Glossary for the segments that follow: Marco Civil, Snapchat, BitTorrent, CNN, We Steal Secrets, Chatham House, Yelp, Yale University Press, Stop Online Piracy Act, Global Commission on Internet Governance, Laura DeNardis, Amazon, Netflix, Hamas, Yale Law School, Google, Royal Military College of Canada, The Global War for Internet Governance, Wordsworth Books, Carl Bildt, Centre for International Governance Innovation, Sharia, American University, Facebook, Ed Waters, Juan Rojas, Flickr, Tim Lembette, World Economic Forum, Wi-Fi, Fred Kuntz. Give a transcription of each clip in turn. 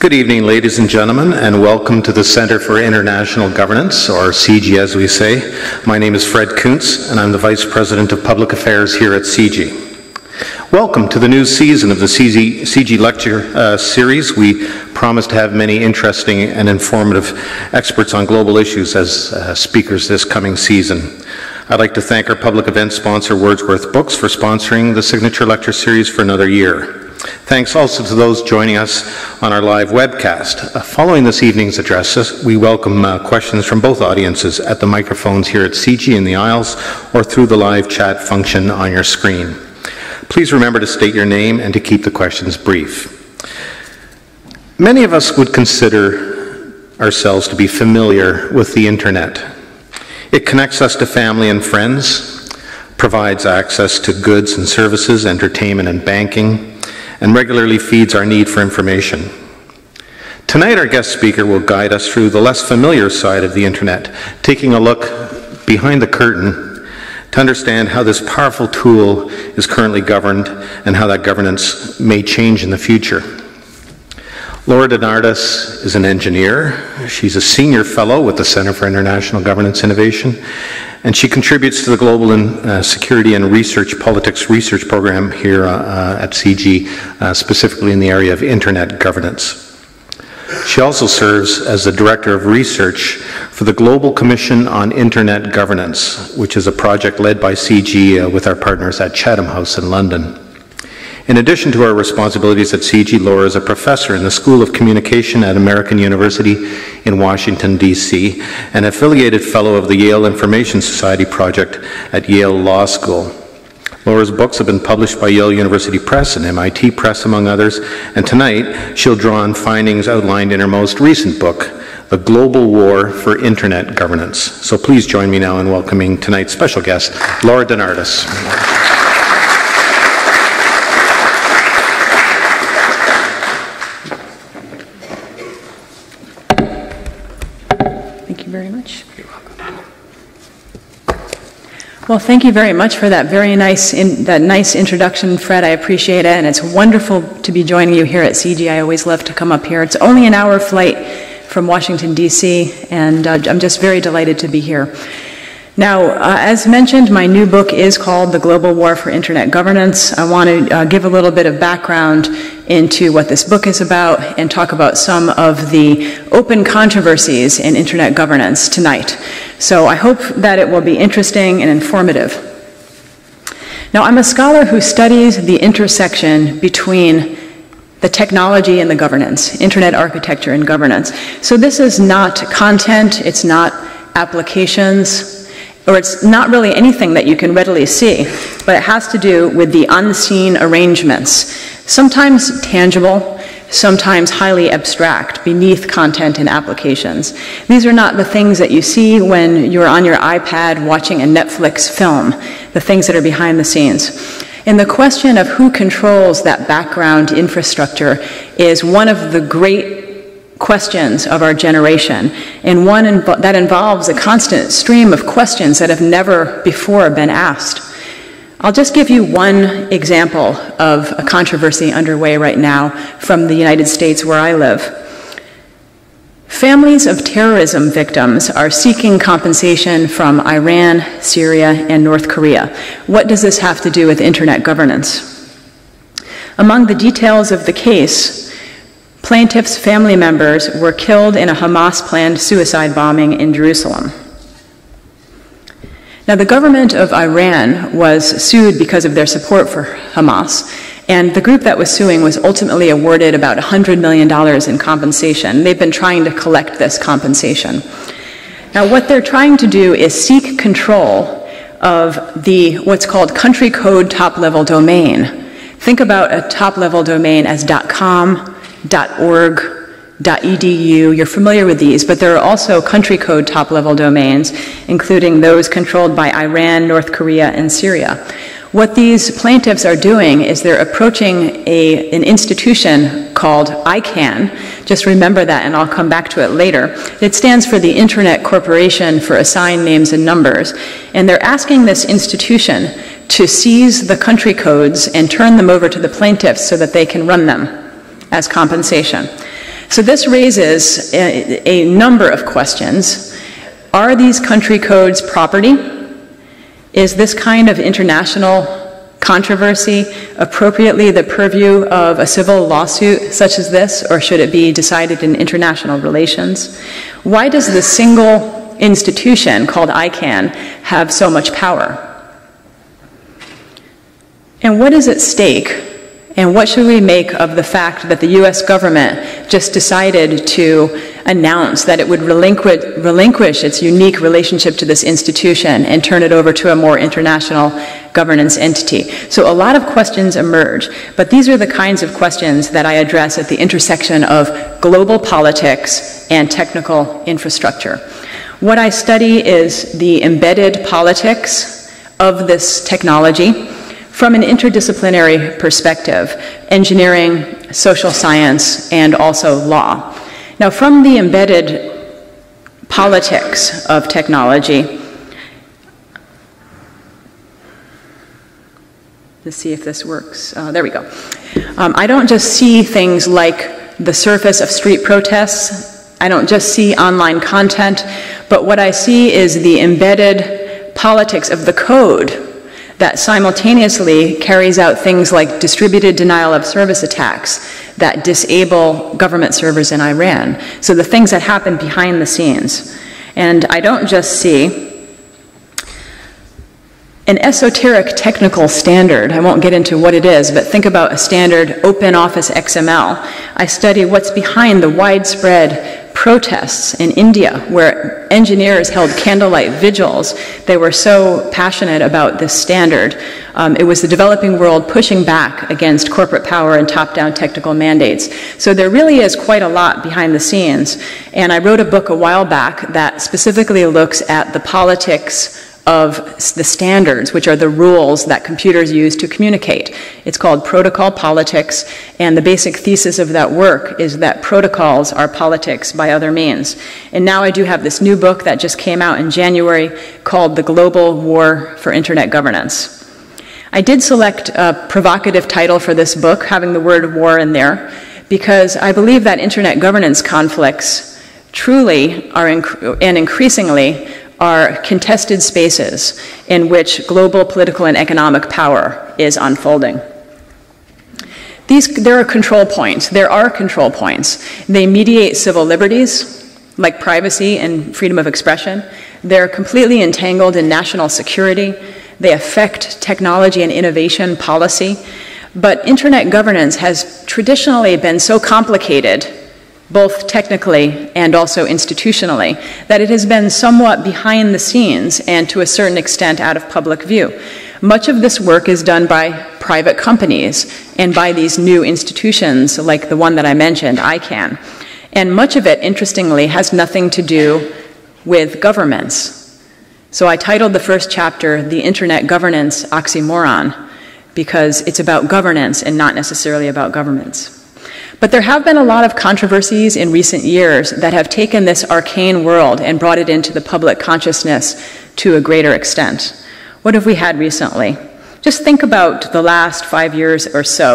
Good evening, ladies and gentlemen, and welcome to the Centre for International Governance, or CG as we say. My name is Fred Kuntz, and I'm the Vice President of Public Affairs here at CG. Welcome to the new season of the CG Lecture Series. We promise to have many interesting and informative experts on global issues as speakers this coming season. I'd like to thank our public event sponsor, Wordsworth Books, for sponsoring the Signature Lecture Series for another year. Thanks also to those joining us on our live webcast. Following this evening's addresses, we welcome questions from both audiences at the microphones here at CG in the aisles or through the live chat function on your screen. Please remember to state your name and to keep the questions brief. Many of us would consider ourselves to be familiar with the internet. It connects us to family and friends, provides access to goods and services, entertainment and banking, and regularly feeds our need for information. Tonight, our guest speaker will guide us through the less familiar side of the internet, taking a look behind the curtain to understand how this powerful tool is currently governed and how that governance may change in the future. Laura DeNardis is an engineer. She's a senior fellow with the Centre for International Governance Innovation, and she contributes to the Global Security and Research Politics Research Program here at CG, specifically in the area of Internet governance. She also serves as the Director of Research for the Global Commission on Internet Governance, which is a project led by CG with our partners at Chatham House in London. In addition to her responsibilities at CG, Laura is a professor in the School of Communication at American University in Washington, D.C., and affiliated fellow of the Yale Information Society Project at Yale Law School. Laura's books have been published by Yale University Press and MIT Press, among others, and tonight she'll draw on findings outlined in her most recent book, The Global War for Internet Governance. So please join me now in welcoming tonight's special guest, Laura DeNardis. Well, thank you very much for that nice introduction, Fred. I appreciate it, and it's wonderful to be joining you here at CG. I always love to come up here. It's only an hour flight from Washington, D.C., and I'm just very delighted to be here. Now, as mentioned, my new book is called The Global War for Internet Governance. I want to give a little bit of background into what this book is about and talk about some of the open controversies in internet governance tonight. So I hope that it will be interesting and informative. Now, I'm a scholar who studies the intersection between the technology and the governance, internet architecture and governance. So this is not content, it's not applications, or it's not really anything that you can readily see, but it has to do with the unseen arrangements, sometimes tangible, sometimes highly abstract, beneath content and applications. These are not the things that you see when you're on your iPad watching a Netflix film, the things that are behind the scenes. And the question of who controls that background infrastructure is one of the great questions of our generation, and one that involves a constant stream of questions that have never before been asked. I'll just give you one example of a controversy underway right now from the United States where I live. Families of terrorism victims are seeking compensation from Iran, Syria, and North Korea. What does this have to do with internet governance? Among the details of the case, plaintiffs' family members were killed in a Hamas-planned suicide bombing in Jerusalem. Now, the government of Iran was sued because of their support for Hamas, and the group that was suing was ultimately awarded about $100 million in compensation. They've been trying to collect this compensation. Now, what they're trying to do is seek control of the what's called country code top-level domain. Think about a top-level domain as .com, .org, .edu, you're familiar with these, but there are also country code top-level domains, including those controlled by Iran, North Korea, and Syria. What these plaintiffs are doing is they're approaching an institution called ICANN. Just remember that, and I'll come back to it later. It stands for the Internet Corporation for Assigned Names and Numbers, and they're asking this institution to seize the country codes and turn them over to the plaintiffs so that they can run them as compensation. So this raises a number of questions. Are these country codes property? Is this kind of international controversy appropriately the purview of a civil lawsuit such as this, or should it be decided in international relations? Why does the single institution called ICANN have so much power? And what is at stake, and what should we make of the fact that the US government just decided to announce that it would relinquish its unique relationship to this institution and turn it over to a more international governance entity? So a lot of questions emerge, but these are the kinds of questions that I address at the intersection of global politics and technical infrastructure. What I study is the embedded politics of this technology from an interdisciplinary perspective: engineering, social science, and also law. Now, from the embedded politics of technology, let's see if this works. There we go. I don't just see things like the surface of street protests. I don't just see online content. But what I see is the embedded politics of the code that simultaneously carries out things like distributed denial of service attacks that disable government servers in Iran. So the things that happen behind the scenes. And I don't just see an esoteric technical standard. I won't get into what it is, but think about a standard OpenOffice XML. I study what's behind the widespread protests in India, where engineers held candlelight vigils. They were so passionate about this standard. It was the developing world pushing back against corporate power and top-down technical mandates. So there really is quite a lot behind the scenes. And I wrote a book a while back that specifically looks at the politics of the standards, which are the rules that computers use to communicate. It's called Protocol Politics, and the basic thesis of that work is that protocols are politics by other means. And now I do have this new book that just came out in January called The Global War for Internet Governance. I did select a provocative title for this book, having the word war in there, because I believe that internet governance conflicts truly are increasingly are contested spaces in which global political and economic power is unfolding. There are control points. They mediate civil liberties, like privacy and freedom of expression. They're completely entangled in national security. They affect technology and innovation policy. But internet governance has traditionally been so complicated, both technically and also institutionally, that it has been somewhat behind the scenes and to a certain extent out of public view. Much of this work is done by private companies and by these new institutions like the one that I mentioned, ICANN. And much of it, interestingly, has nothing to do with governments. So I titled the first chapter, The Internet Governance Oxymoron, because it's about governance and not necessarily about governments. But there have been a lot of controversies in recent years that have taken this arcane world and brought it into the public consciousness to a greater extent. What have we had recently? Just think about the last 5 years or so.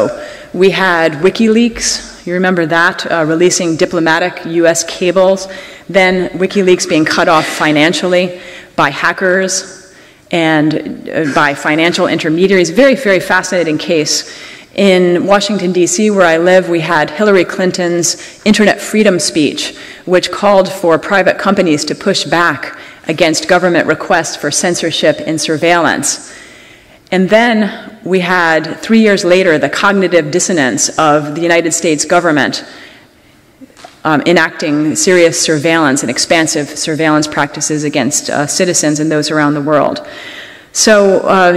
We had WikiLeaks, you remember that, releasing diplomatic US cables, then WikiLeaks being cut off financially by hackers and by financial intermediaries. Very, very fascinating case. In Washington, D.C., where I live, we had Hillary Clinton's internet freedom speech, which called for private companies to push back against government requests for censorship and surveillance. And then we had, 3 years later, the cognitive dissonance of the United States government enacting serious surveillance and expansive surveillance practices against citizens and those around the world. So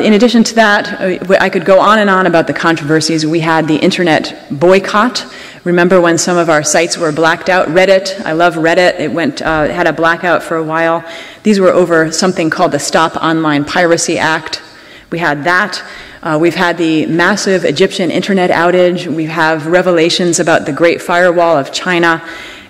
in addition to that, I could go on and on about the controversies. We had the internet boycott. Remember when some of our sites were blacked out? Reddit, I love Reddit. It went, had a blackout for a while. These were over something called the Stop Online Piracy Act. We had that. We've had the massive Egyptian internet outage. We have revelations about the Great Firewall of China.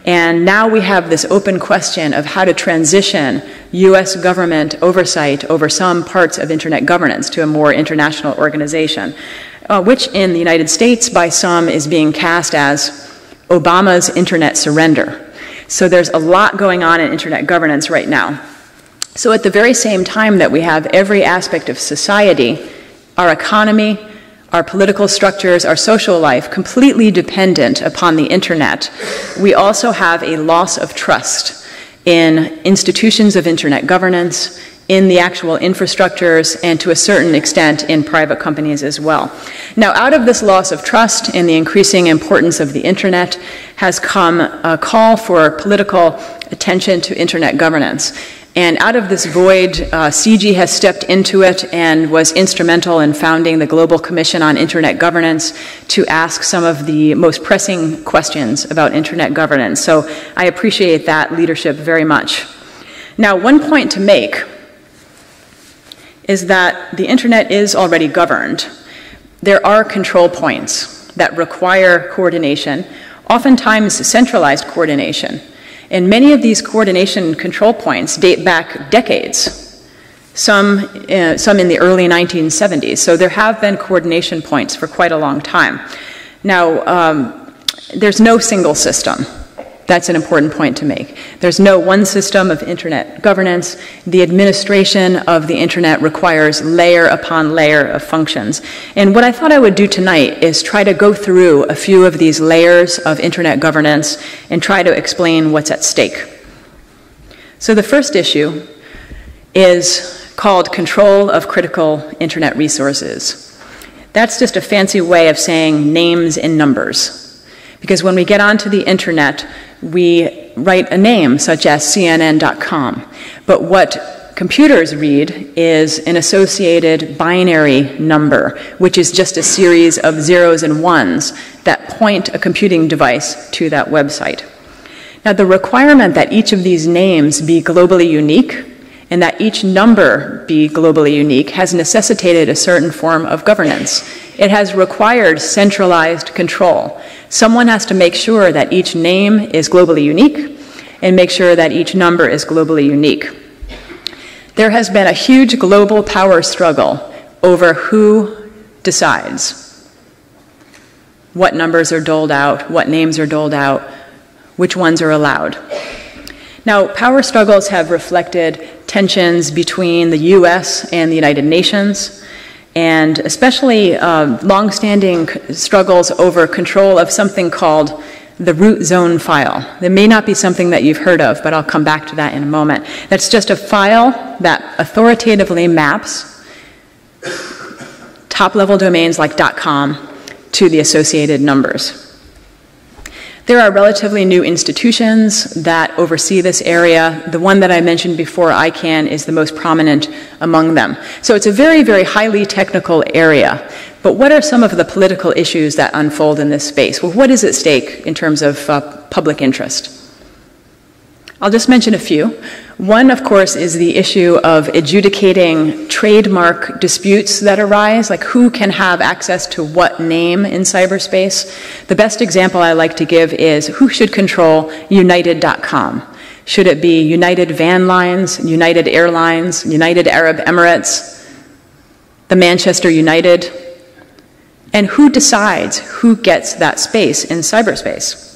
And now we have this open question of how to transition US government oversight over some parts of internet governance to a more international organization, which in the United States by some is being cast as Obama's internet surrender. So there's a lot going on in internet governance right now. So at the very same time that we have every aspect of society, our economy, our political structures, our social life completely dependent upon the internet, we also have a loss of trust in institutions of internet governance, in the actual infrastructures, and to a certain extent in private companies as well. Now, out of this loss of trust and the increasing importance of the internet has come a call for political attention to internet governance. And out of this void, CG has stepped into it and was instrumental in founding the Global Commission on Internet Governance to ask some of the most pressing questions about internet governance. So I appreciate that leadership very much. Now, one point to make is that the internet is already governed. There are control points that require coordination, oftentimes centralized coordination. And many of these coordination control points date back decades, some in the early 1970s. So there have been coordination points for quite a long time. Now, there's no single system. That's an important point to make. There's no one system of internet governance. The administration of the internet requires layer upon layer of functions. And what I thought I would do tonight is try to go through a few of these layers of internet governance and try to explain what's at stake. So the first issue is called control of critical internet resources. That's just a fancy way of saying names and numbers. Because when we get onto the internet, we write a name such as CNN.com. But what computers read is an associated binary number, which is just a series of zeros and ones that point a computing device to that website. Now, the requirement that each of these names be globally unique and that each number be globally unique has necessitated a certain form of governance. It has required centralized control. Someone has to make sure that each name is globally unique and make sure that each number is globally unique. There has been a huge global power struggle over who decides what numbers are doled out, what names are doled out, which ones are allowed. Now, power struggles have reflected tensions between the US and the United Nations, and especially long-standing struggles over control of something called the root zone file. That may not be something that you've heard of, but I'll come back to that in a moment. That's just a file that authoritatively maps top-level domains like .com to the associated numbers. There are relatively new institutions that oversee this area. The one that I mentioned before, ICANN, is the most prominent among them. So it's a very, very highly technical area. But what are some of the political issues that unfold in this space? Well, what is at stake in terms of public interest? I'll just mention a few. One, of course, is the issue of adjudicating trademark disputes that arise, like who can have access to what name in cyberspace. The best example I like to give is who should control United.com. Should it be United Van Lines, United Airlines, United Arab Emirates, the Manchester United? And who decides who gets that space in cyberspace?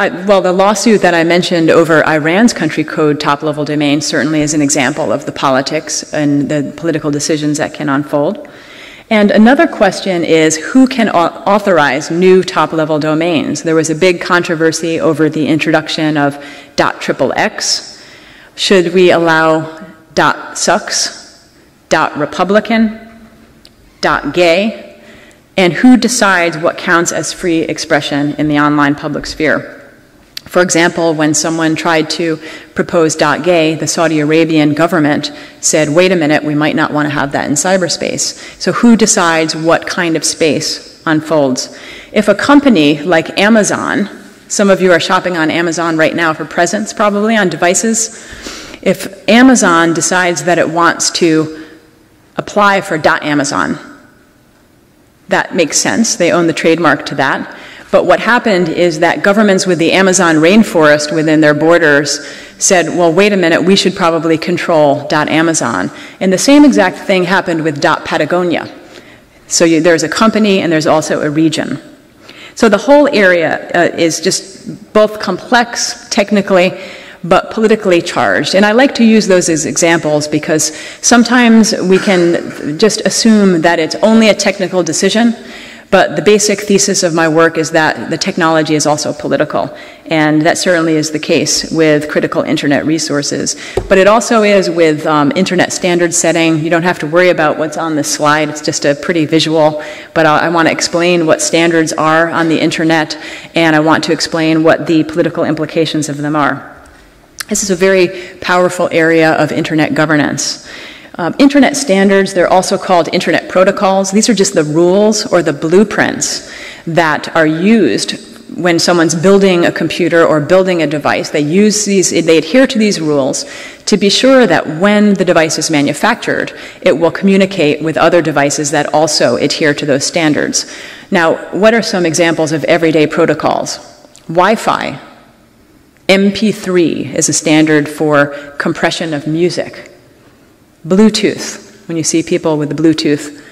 Well, the lawsuit that I mentioned over Iran's country code top-level domain certainly is an example of the politics and the political decisions that can unfold. And another question is who can authorize new top-level domains? There was a big controversy over the introduction of .xxx. Should we allow .sucks, .republican, .gay? And who decides what counts as free expression in the online public sphere? For example, when someone tried to propose .gay, the Saudi Arabian government said, wait a minute, we might not want to have that in cyberspace. So who decides what kind of space unfolds? If a company like Amazon, some of you are shopping on Amazon right now for presents probably on devices, if Amazon decides that it wants to apply for .amazon, that makes sense. They own the trademark to that. But what happened is that governments with the Amazon rainforest within their borders said, well, wait a minute, we should probably control .amazon. And the same exact thing happened with .patagonia. So there's a company and there's also a region. So the whole area is just both complex technically but politically charged. And I like to use those as examples because sometimes we can just assume that it's only a technical decision, but the basic thesis of my work is that the technology is also political. And that certainly is the case with critical internet resources. But it also is with internet standard setting. You don't have to worry about what's on this slide. It's just a pretty visual. But I want to explain what standards are on the internet, and I want to explain what the political implications of them are. This is a very powerful area of internet governance. Internet standards, they're also called internet protocols. These are just the rules or the blueprints that are used when someone's building a computer or building a device. They use these, they adhere to these rules to be sure that when the device is manufactured, it will communicate with other devices that also adhere to those standards. Now, what are some examples of everyday protocols? Wi-Fi. MP3 is a standard for compression of music. Bluetooth, when you see people with the Bluetooth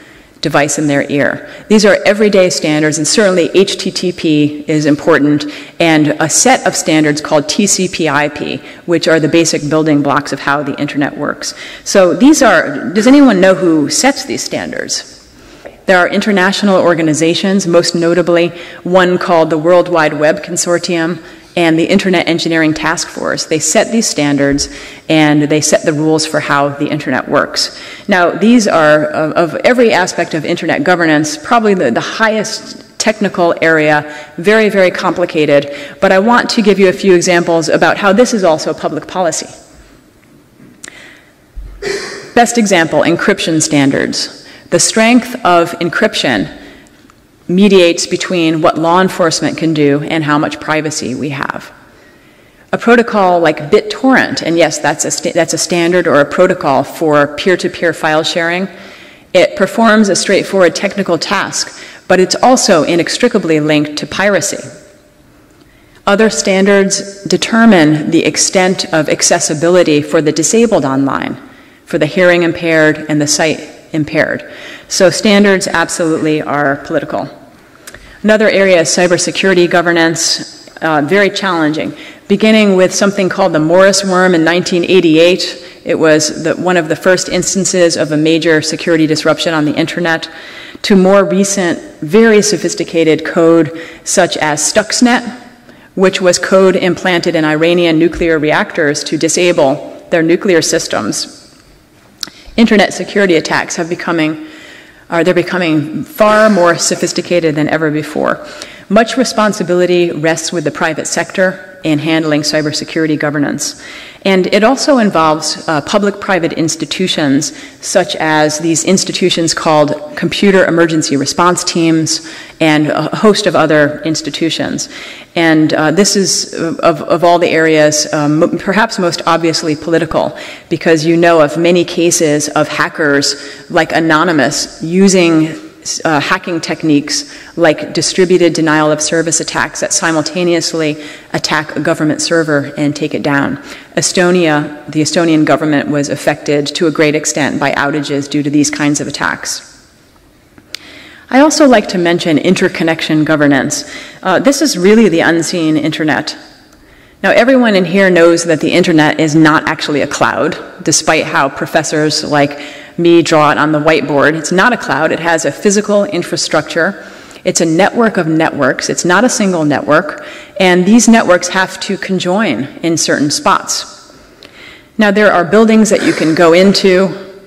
device in their ear. These are everyday standards, and certainly HTTP is important, and a set of standards called TCP/IP, which are the basic building blocks of how the internet works. So these are, does anyone know who sets these standards? There are international organizations, most notably one called the World Wide Web Consortium and the Internet Engineering Task Force. They set these standards and they set the rules for how the internet works. Now, these are, of every aspect of internet governance, probably the highest technical area, very, very complicated, but I want to give you a few examples about how this is also public policy. Best example, encryption standards. The strength of encryption mediates between what law enforcement can do and how much privacy we have. A protocol like BitTorrent, and yes, that's a standard or a protocol for peer-to-peer file sharing, it performs a straightforward technical task, but it's also inextricably linked to piracy. Other standards determine the extent of accessibility for the disabled online, for the hearing impaired and the sight impaired. So standards absolutely are political. Another area is cybersecurity governance, very challenging, beginning with something called the Morris worm in 1988. It was one of the first instances of a major security disruption on the internet, to more recent, very sophisticated code such as Stuxnet, which was code implanted in Iranian nuclear reactors to disable their nuclear systems. Internet security attacks have becoming far more sophisticated than ever before. Much responsibility rests with the private sector in handling cybersecurity governance. And it also involves public-private institutions, such as these institutions called computer emergency response teams and a host of other institutions. And this is, of all the areas, perhaps most obviously political, because you know of many cases of hackers like Anonymous using hacking techniques like distributed denial of service attacks that simultaneously attack a government server and take it down. Estonia, the Estonian government was affected to a great extent by outages due to these kinds of attacks. I also like to mention interconnection governance. This is really the unseen internet. Now, everyone in here knows that the internet is not actually a cloud, despite how professors like me draw it on the whiteboard. It's not a cloud. It has a physical infrastructure. It's a network of networks. It's not a single network. And these networks have to conjoin in certain spots. Now, there are buildings that you can go into,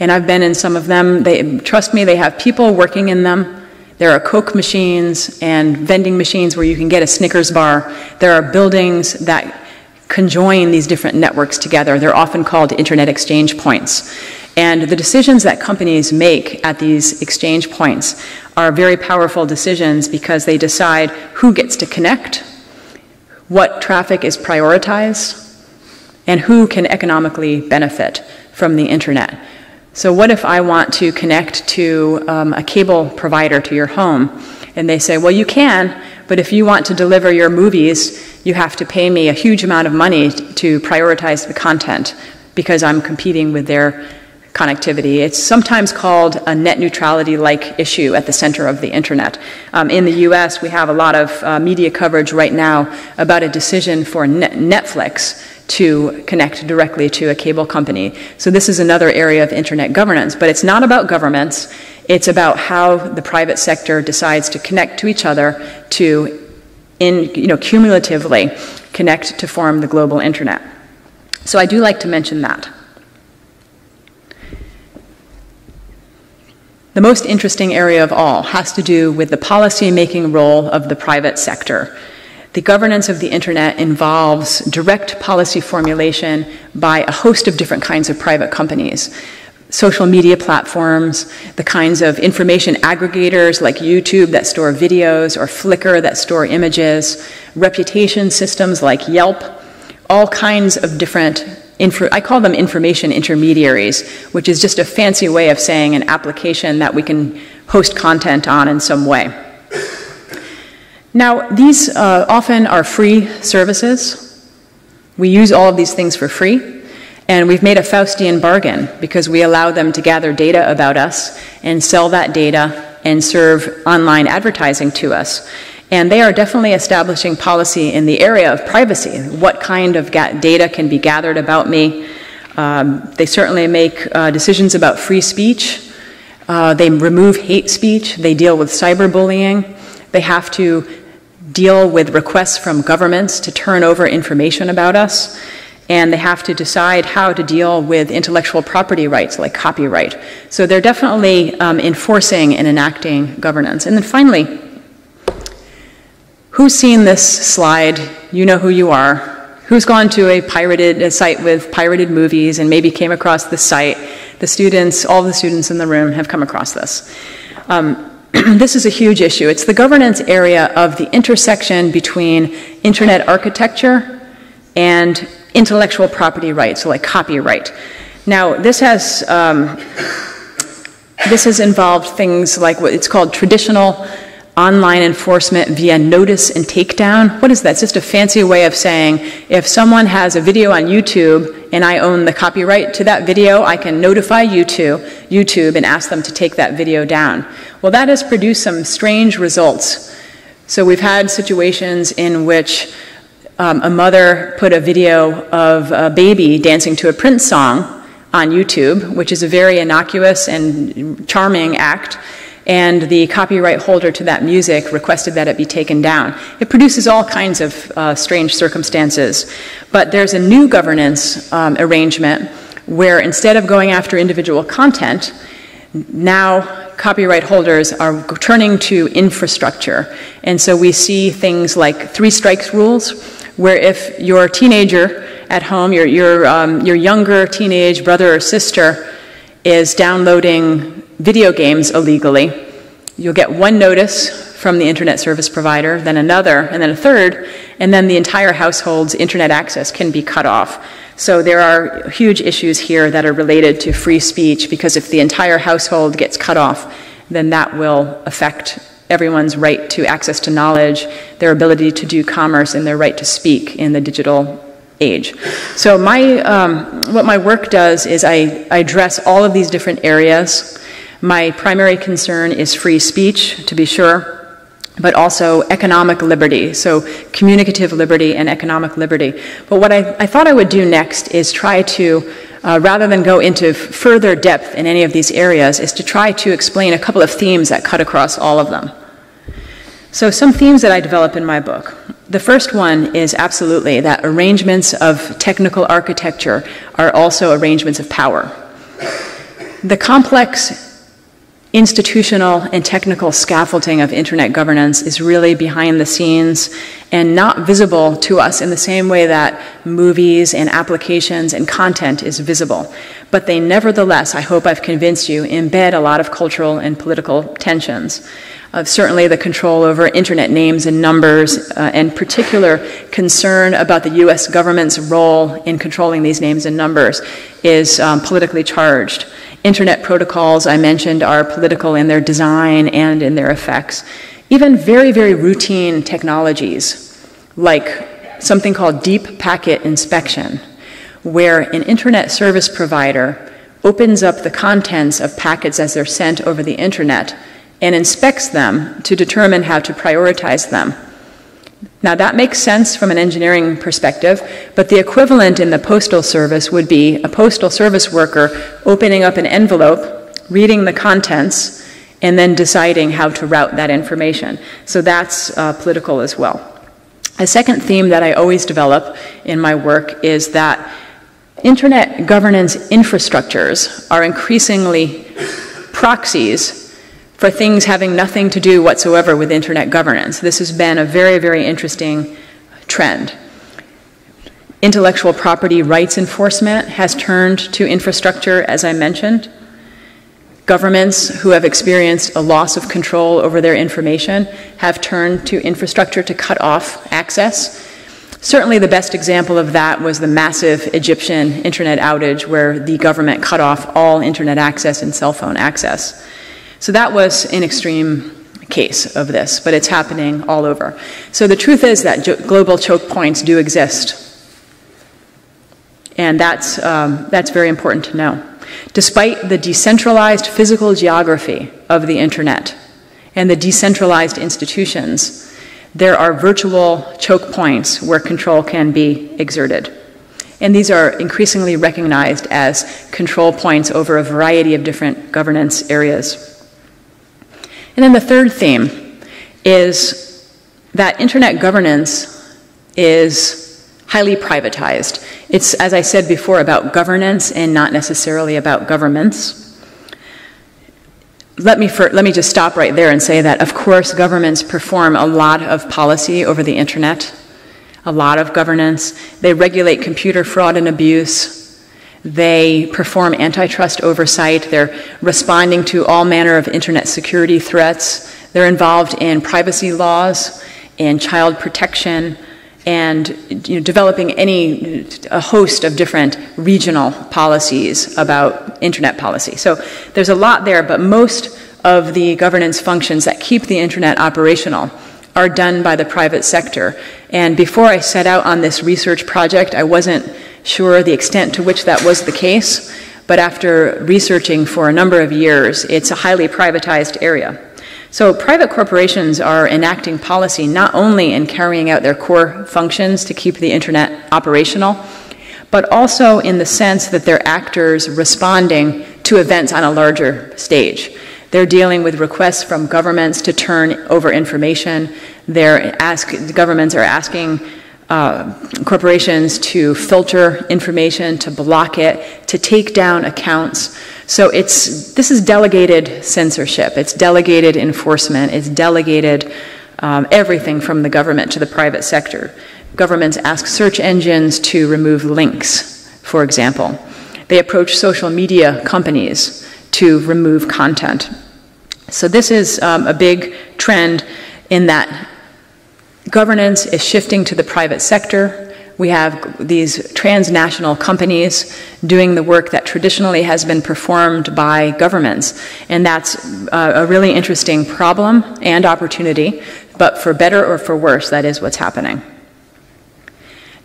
and I've been in some of them. They, trust me, they have people working in them. There are Coke machines and vending machines where you can get a Snickers bar. There are buildings that conjoin these different networks together. They're often called internet exchange points. And the decisions that companies make at these exchange points are very powerful decisions because they decide who gets to connect, what traffic is prioritized, and who can economically benefit from the internet. So what if I want to connect to a cable provider to your home? And they say, well, you can, but if you want to deliver your movies, you have to pay me a huge amount of money to prioritize the content because I'm competing with their connectivity. It's sometimes called a net neutrality-like issue at the center of the internet. In the US, we have a lot of media coverage right now about a decision for Netflix to connect directly to a cable company. So this is another area of internet governance, but it's not about governments. It's about how the private sector decides to connect to each other to, cumulatively connect to form the global internet. So I do like to mention that. The most interesting area of all has to do with the policy-making role of the private sector. The governance of the internet involves direct policy formulation by a host of different kinds of private companies. Social media platforms, the kinds of information aggregators like YouTube that store videos or Flickr that store images, reputation systems like Yelp, all kinds of different, I call them information intermediaries, which is just a fancy way of saying an application that we can host content on in some way. Now, these often are free services. We use all of these things for free. And we've made a Faustian bargain because we allow them to gather data about us and sell that data and serve online advertising to us. And they are definitely establishing policy in the area of privacy. What kind of data can be gathered about me? They certainly make decisions about free speech. They remove hate speech. They deal with cyberbullying. They have to deal with requests from governments to turn over information about us. And they have to decide how to deal with intellectual property rights like copyright. So they're definitely enforcing and enacting governance. And then finally, who's seen this slide? You know who you are. Who's gone to a site with pirated movies and maybe came across this site? The students, all the students in the room have come across this. This is a huge issue. It's the governance area of the intersection between internet architecture and intellectual property rights, so like copyright. Now, this has involved things like what it's called traditional online enforcement via notice and takedown. What is that? It's just a fancy way of saying if someone has a video on YouTube and I own the copyright to that video, I can notify YouTube and ask them to take that video down. Well, that has produced some strange results. So we've had situations in which a mother put a video of a baby dancing to a Prince song on YouTube, which is a very innocuous and charming act, and the copyright holder to that music requested that it be taken down. It produces all kinds of strange circumstances, but there's a new governance arrangement where instead of going after individual content, now copyright holders are turning to infrastructure. And so we see things like 3 strikes rules, where if your teenager at home, your younger teenage brother or sister is downloading video games illegally, you'll get 1 notice from the internet service provider, then another, and then a third, and then the entire household's internet access can be cut off. So there are huge issues here that are related to free speech, because if the entire household gets cut off, then that will affect everyone's right to access to knowledge, their ability to do commerce, and their right to speak in the digital age. So what my work does is I address all of these different areas. My primary concern is free speech, to be sure, but also economic liberty, so communicative liberty and economic liberty. But what I thought I would do next is try to, rather than go into further depth in any of these areas, is to try to explain a couple of themes that cut across all of them. So some themes that I develop in my book. The first one is absolutely that arrangements of technical architecture are also arrangements of power. The complex institutional and technical scaffolding of internet governance is really behind the scenes and not visible to us in the same way that movies and applications and content is visible. But they nevertheless, I hope I've convinced you, embed a lot of cultural and political tensions. Certainly the control over internet names and numbers, and particular concern about the US government's role in controlling these names and numbers is politically charged. Internet protocols, I mentioned, are political in their design and in their effects. Even very, very routine technologies, like something called deep packet inspection, where an internet service provider opens up the contents of packets as they're sent over the internet and inspects them to determine how to prioritize them. Now that makes sense from an engineering perspective, but the equivalent in the postal service would be a postal service worker opening up an envelope, reading the contents, and then deciding how to route that information. So that's political as well. A second theme that I always develop in my work is that internet governance infrastructures are increasingly proxies for things having nothing to do whatsoever with internet governance. This has been a very, very interesting trend. Intellectual property rights enforcement has turned to infrastructure, as I mentioned. Governments who have experienced a loss of control over their information have turned to infrastructure to cut off access. Certainly the best example of that was the massive Egyptian internet outage where the government cut off all internet access and cell phone access. So that was an extreme case of this, but it's happening all over. So the truth is that global choke points do exist. And that's very important to know. Despite the decentralized physical geography of the internet and the decentralized institutions, there are virtual choke points where control can be exerted. And these are increasingly recognized as control points over a variety of different governance areas. And then the third theme is that internet governance is highly privatized. It's, as I said before, about governance and not necessarily about governments. Let me just stop right there and say that, of course, governments perform a lot of policy over the internet, a lot of governance. They regulate computer fraud and abuse. They perform antitrust oversight. They're responding to all manner of internet security threats. They're involved in privacy laws and child protection, and developing a host of different regional policies about internet policy. So there's a lot there, but most of the governance functions that keep the internet operational are done by the private sector. And before I set out on this research project, I wasn't sure the extent to which that was the case, but after researching for a number of years, it's a highly privatized area. So private corporations are enacting policy not only in carrying out their core functions to keep the internet operational, but also in the sense that they're actors responding to events on a larger stage. They're dealing with requests from governments to turn over information. Governments are asking corporations to filter information, to block it, to take down accounts. So this is delegated censorship, it's delegated enforcement, it's delegated everything from the government to the private sector. Governments ask search engines to remove links, for example. They approach social media companies to remove content. So this is a big trend in that governance is shifting to the private sector. We have these transnational companies doing the work that traditionally has been performed by governments. And that's a really interesting problem and opportunity, but for better or for worse, that is what's happening.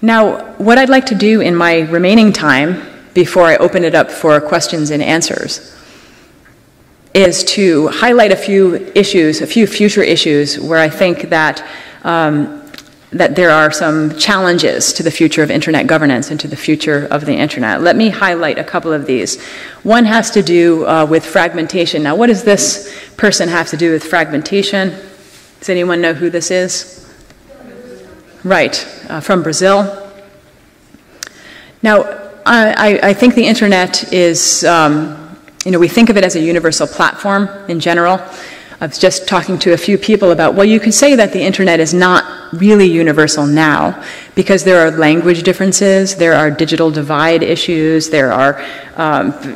Now, what I'd like to do in my remaining time, before I open it up for questions and answers, is to highlight a few issues, a few future issues where I think that that there are some challenges to the future of internet governance and to the future of the internet. Let me highlight a couple of these. One has to do with fragmentation. Now, what does this person have to do with fragmentation? Does anyone know who this is? Right, from Brazil. Now, I think the internet is, we think of it as a universal platform in general. I was just talking to a few people about, well, you could say that the internet is not really universal now because there are language differences, there are digital divide issues, there are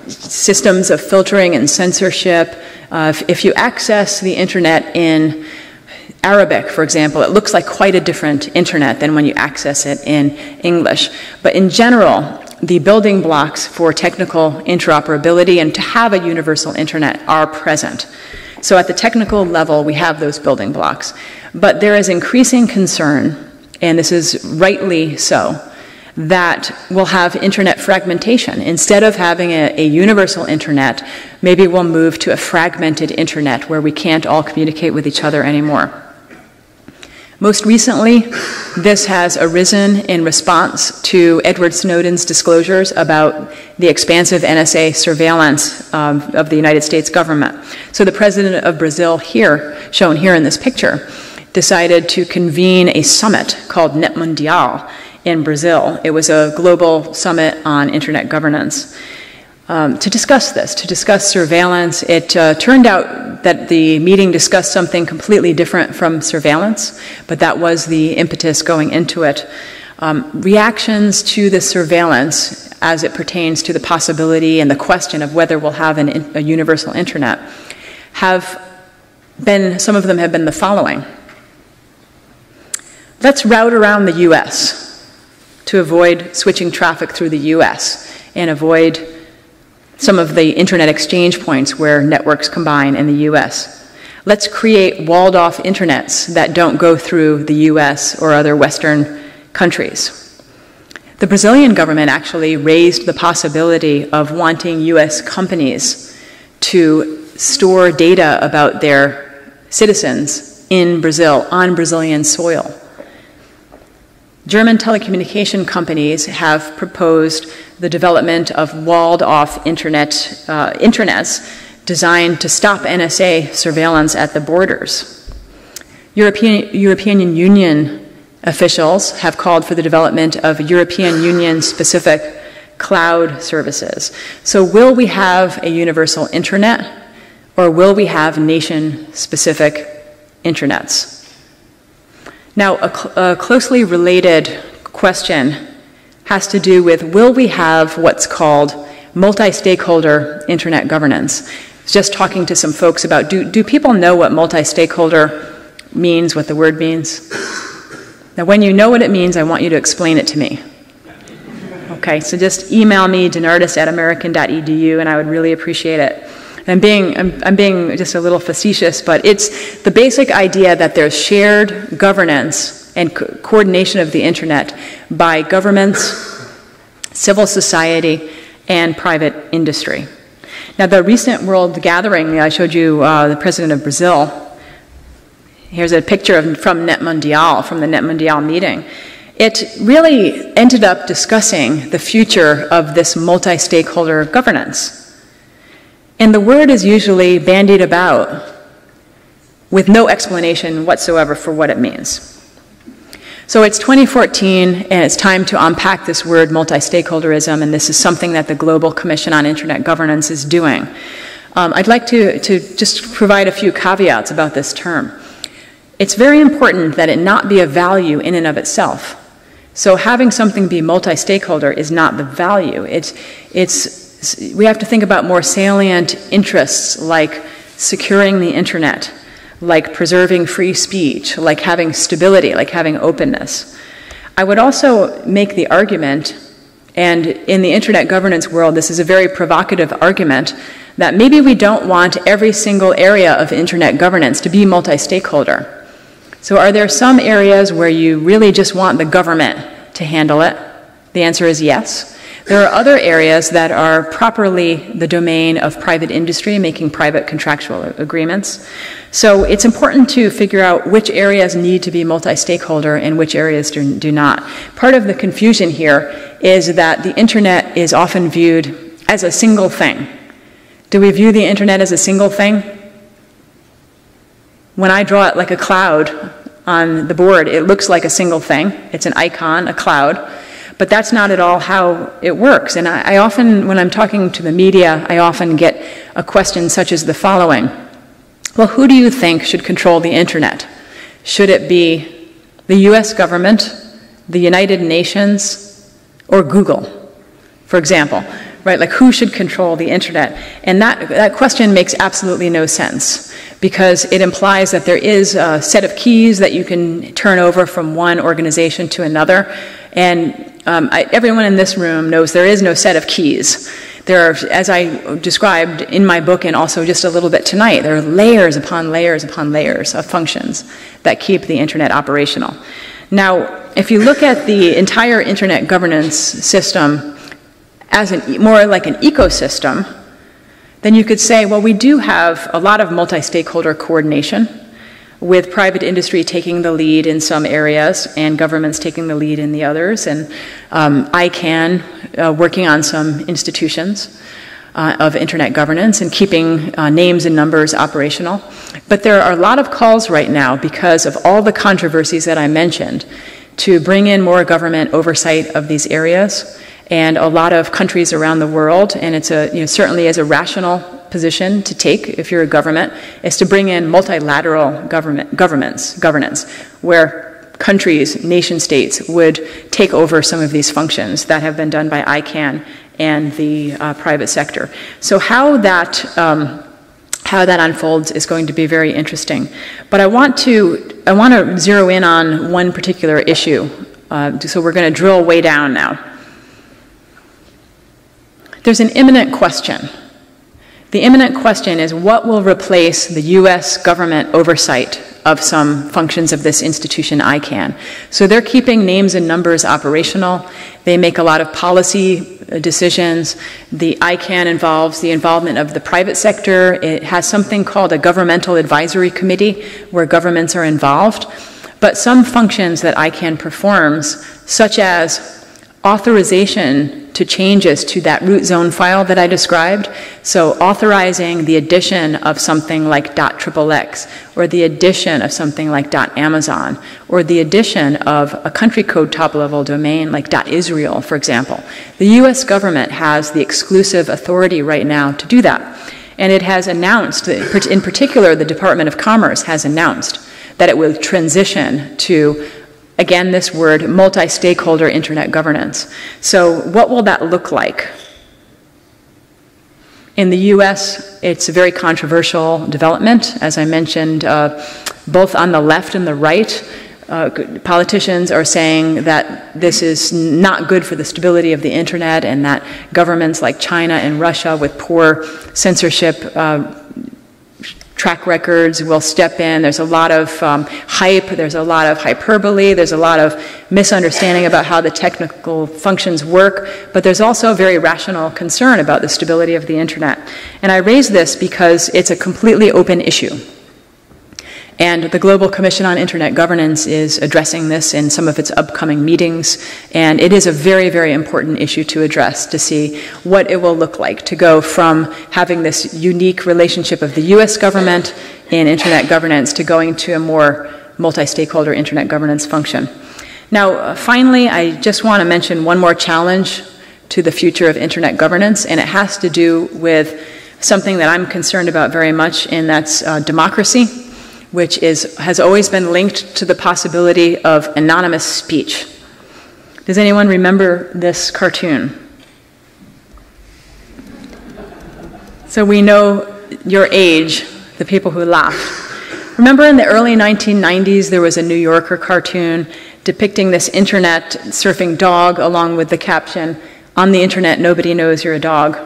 systems of filtering and censorship. If you access the internet in Arabic, for example, it looks like quite a different internet than when you access it in English. But in general, the building blocks for technical interoperability and to have a universal internet are present. So at the technical level, we have those building blocks. But there is increasing concern, and this is rightly so, that will have internet fragmentation. Instead of having a universal internet, maybe we'll move to a fragmented internet where we can't all communicate with each other anymore. Most recently, this has arisen in response to Edward Snowden's disclosures about the expansive NSA surveillance of the United States government. So the president of Brazil here, shown here in this picture, decided to convene a summit called NetMundial in Brazil. It was a global summit on internet governance. To discuss this, to discuss surveillance. It turned out that the meeting discussed something completely different from surveillance, but that was the impetus going into it. Reactions to the surveillance as it pertains to the possibility and the question of whether we'll have a universal internet have been, some of them have been the following. Let's route around the US to avoid switching traffic through the US and avoid some of the internet exchange points where networks combine in the US. Let's create walled off internets that don't go through the US or other Western countries. The Brazilian government actually raised the possibility of wanting US companies to store data about their citizens in Brazil, on Brazilian soil. German telecommunication companies have proposed the development of walled-off internets designed to stop NSA surveillance at the borders. European Union officials have called for the development of European Union-specific cloud services. So will we have a universal internet, or will we have nation-specific internets? Now, a closely related question has to do with, will we have what's called multi-stakeholder internet governance? Just talking to some folks about, do people know what multi-stakeholder means, what the word means? Now, when you know what it means, I want you to explain it to me. Okay, so just email me, denardis@american.edu, and I would really appreciate it. I'm being just a little facetious, but it's the basic idea that there's shared governance and coordination of the internet by governments, civil society, and private industry. Now, the recent World Gathering, I showed you the president of Brazil. Here's a picture from NetMundial, from the NetMundial meeting. It really ended up discussing the future of this multi-stakeholder governance. And the word is usually bandied about with no explanation whatsoever for what it means. So it's 2014, and it's time to unpack this word multi-stakeholderism, and this is something that the Global Commission on Internet Governance is doing. I'd like to just provide a few caveats about this term. It's very important that it not be a value in and of itself. So having something be multi-stakeholder is not the value. We have to think about more salient interests, like securing the internet, like preserving free speech, like having stability, like having openness. I would also make the argument, and in the internet governance world, this is a very provocative argument, that maybe we don't want every single area of internet governance to be multi-stakeholder. So are there some areas where you really just want the government to handle it? The answer is yes. There are other areas that are properly the domain of private industry, making private contractual agreements. So it's important to figure out which areas need to be multi-stakeholder and which areas do not. Part of the confusion here is that the internet is often viewed as a single thing. Do we view the internet as a single thing? When I draw it like a cloud on the board, it looks like a single thing. It's an icon, a cloud. But that's not at all how it works. And I often, when I'm talking to the media, I often get a question such as the following. Well, who do you think should control the internet? Should it be the US government, the United Nations, or Google, for example? Right, like who should control the internet? And that question makes absolutely no sense, because it implies that there is a set of keys that you can turn over from one organization to another. And everyone in this room knows there is no set of keys. There are, as I described in my book and also just a little bit tonight, there are layers upon layers upon layers of functions that keep the internet operational. Now, if you look at the entire internet governance system as more like an ecosystem, then you could say, well, we do have a lot of multi-stakeholder coordination with private industry taking the lead in some areas and governments taking the lead in the others, and ICANN working on some institutions of internet governance and keeping names and numbers operational. But there are a lot of calls right now, because of all the controversies that I mentioned, to bring in more government oversight of these areas, and a lot of countries around the world, and it's a, certainly is a rational position to take if you're a government, is to bring in multilateral governance, where countries, nation states, would take over some of these functions that have been done by ICANN and the private sector. So how that unfolds is going to be very interesting. But I want to zero in on one particular issue. So we're going to drill way down now. There's an imminent question. The imminent question is, what will replace the US government oversight of some functions of this institution, ICANN? So they're keeping names and numbers operational. They make a lot of policy decisions. The ICANN involves the involvement of the private sector. It has something called a governmental advisory committee where governments are involved. But some functions that ICANN performs, such as authorization to changes to that root zone file that I described, so authorizing the addition of something like .xxx, or the addition of something like .amazon, or the addition of a country code top-level domain like .israel, for example. The US government has the exclusive authority right now to do that. And it has announced, in particular the Department of Commerce has announced, that it will transition to, again, this word, multi-stakeholder internet governance. So what will that look like? In the US, it's a very controversial development. As I mentioned, both on the left and the right, politicians are saying that this is not good for the stability of the internet, and that governments like China and Russia with poor censorship track records will step in. There's a lot of hype, there's a lot of hyperbole, there's a lot of misunderstanding about how the technical functions work, but there's also very rational concern about the stability of the internet. And I raise this because it's a completely open issue. And the Global Commission on Internet Governance is addressing this in some of its upcoming meetings, and it is a very, very important issue to address, to see what it will look like to go from having this unique relationship of the US government in internet governance to going to a more multi-stakeholder internet governance function. Now, finally, I just want to mention one more challenge to the future of internet governance, and it has to do with something that I'm concerned about very much, and that's democracy, which has always been linked to the possibility of anonymous speech. Does anyone remember this cartoon? So we know your age, the people who laughed. Remember in the early 1990s, there was a New Yorker cartoon depicting this internet surfing dog along with the caption, "On the internet, nobody knows you're a dog."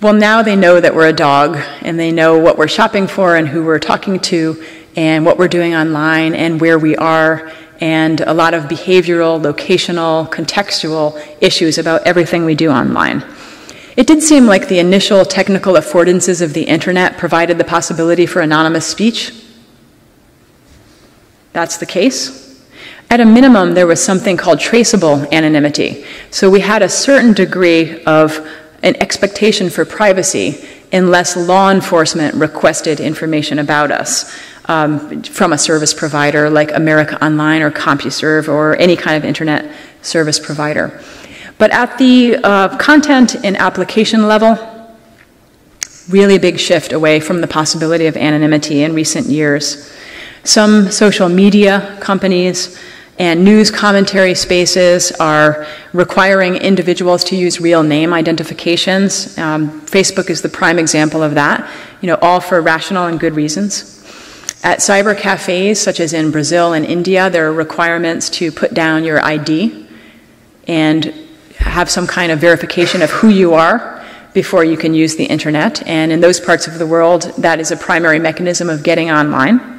Well, now they know that we're a dog, and they know what we're shopping for and who we're talking to and what we're doing online and where we are, and a lot of behavioral, locational, contextual issues about everything we do online. It did seem like the initial technical affordances of the internet provided the possibility for anonymous speech. That's the case. At a minimum, there was something called traceable anonymity. So we had a certain degree of an expectation for privacy unless law enforcement requested information about us from a service provider like America Online or CompuServe or any kind of internet service provider. But at the content and application level, really big shift away from the possibility of anonymity in recent years. Some social media companies and news commentary spaces are requiring individuals to use real name identifications. Facebook is the prime example of that, all for rational and good reasons. At cyber cafes, such as in Brazil and India, there are requirements to put down your ID and have some kind of verification of who you are before you can use the internet. And in those parts of the world, that is a primary mechanism of getting online.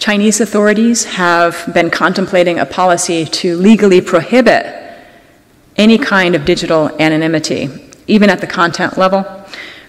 Chinese authorities have been contemplating a policy to legally prohibit any kind of digital anonymity, even at the content level.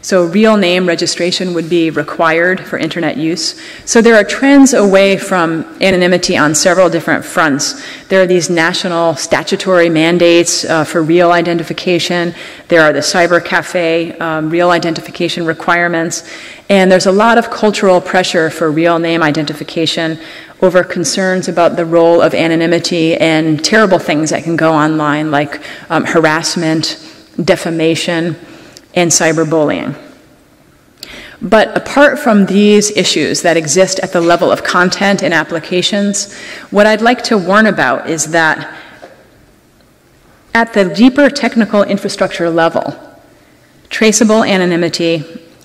So real name registration would be required for internet use. So there are trends away from anonymity on several different fronts. There are these national statutory mandates for real identification. There are the cyber cafe real identification requirements. And there's a lot of cultural pressure for real name identification over concerns about the role of anonymity and terrible things that can go online, like harassment, defamation, and cyberbullying. But apart from these issues that exist at the level of content and applications, what I'd like to warn about is that at the deeper technical infrastructure level, traceable anonymity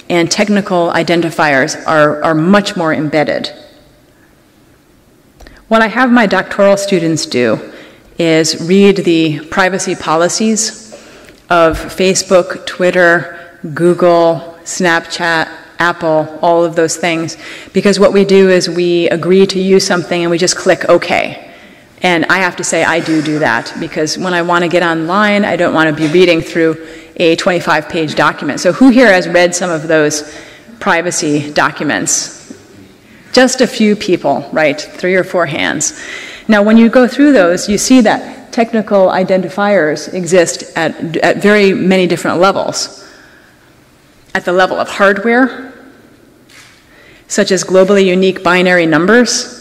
and technical identifiers are much more embedded. What I have my doctoral students do is read the privacy policies of Facebook, Twitter, Google, Snapchat, Apple, all of those things. Because what we do is we agree to use something and we just click OK. And I have to say I do that, because when I want to get online, I don't want to be reading through a 25-page document. So who here has read some of those privacy documents? Just a few people, right? 3 or 4 hands. Now when you go through those, you see that technical identifiers exist at very many different levels. At the level of hardware, such as globally unique binary numbers,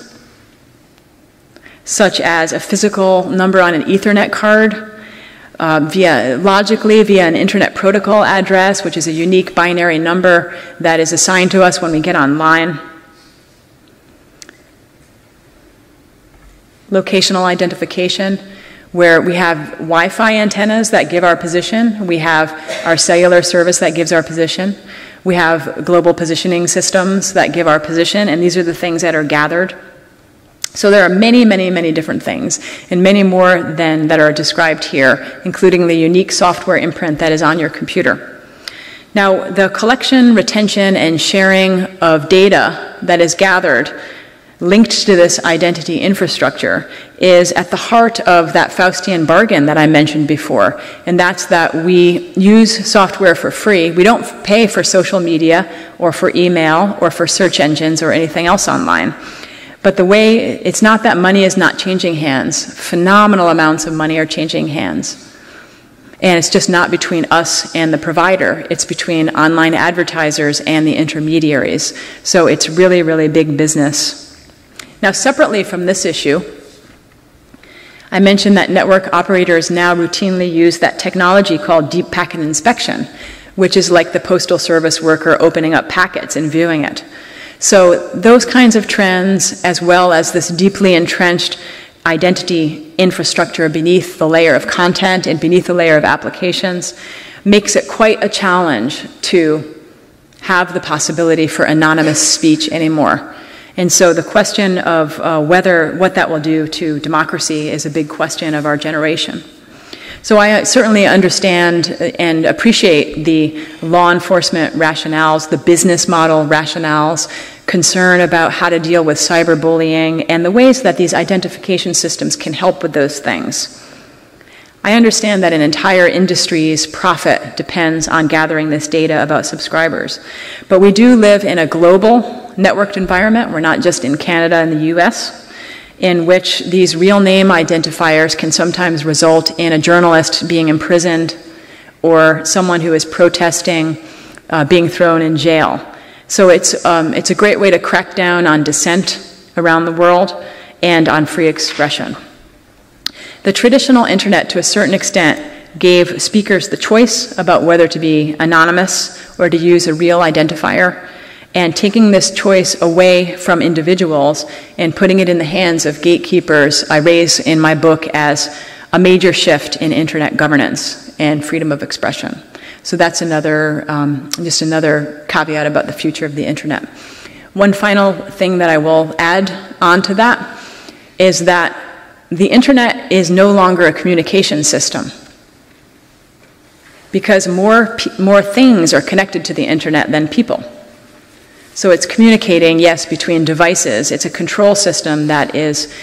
such as a physical number on an Ethernet card, logically via an internet protocol address, which is a unique binary number that is assigned to us when we get online. Locational identification, where we have Wi-Fi antennas that give our position, we have our cellular service that gives our position, we have global positioning systems that give our position, and these are the things that are gathered. So there are many, many, many different things, and many more than that are described here, including the unique software imprint that is on your computer. Now, the collection, retention, and sharing of data that is gathered linked to this identity infrastructure is at the heart of that Faustian bargain that I mentioned before, and that's that we use software for free. We don't pay for social media or for email or for search engines or anything else online. But the way, it's not that money is not changing hands. Phenomenal amounts of money are changing hands. And it's just not between us and the provider. It's between online advertisers and the intermediaries. So it's really, really big business. Now, separately from this issue, I mentioned that network operators now routinely use that technology called deep packet inspection, which is like the postal service worker opening up packets and viewing it. So those kinds of trends, as well as this deeply entrenched identity infrastructure beneath the layer of content and beneath the layer of applications, makes it quite a challenge to have the possibility for anonymous speech anymore. And so the question of what that will do to democracy is a big question of our generation. So I certainly understand and appreciate the law enforcement rationales, the business model rationales, concern about how to deal with cyberbullying, and the ways that these identification systems can help with those things. I understand that an entire industry's profit depends on gathering this data about subscribers. But we do live in a global networked environment. We're not just in Canada and the US, in which these real name identifiers can sometimes result in a journalist being imprisoned or someone who is protesting being thrown in jail. So it's a great way to crack down on dissent around the world and on free expression. The traditional internet, to a certain extent, gave speakers the choice about whether to be anonymous or to use a real identifier. And taking this choice away from individuals and putting it in the hands of gatekeepers, I raise in my book as a major shift in internet governance and freedom of expression. So that's another, just another caveat about the future of the internet. One final thing that I will add onto that is that the internet is no longer a communication system, because more things are connected to the internet than people. So it's communicating, yes, between devices. It's a control system that is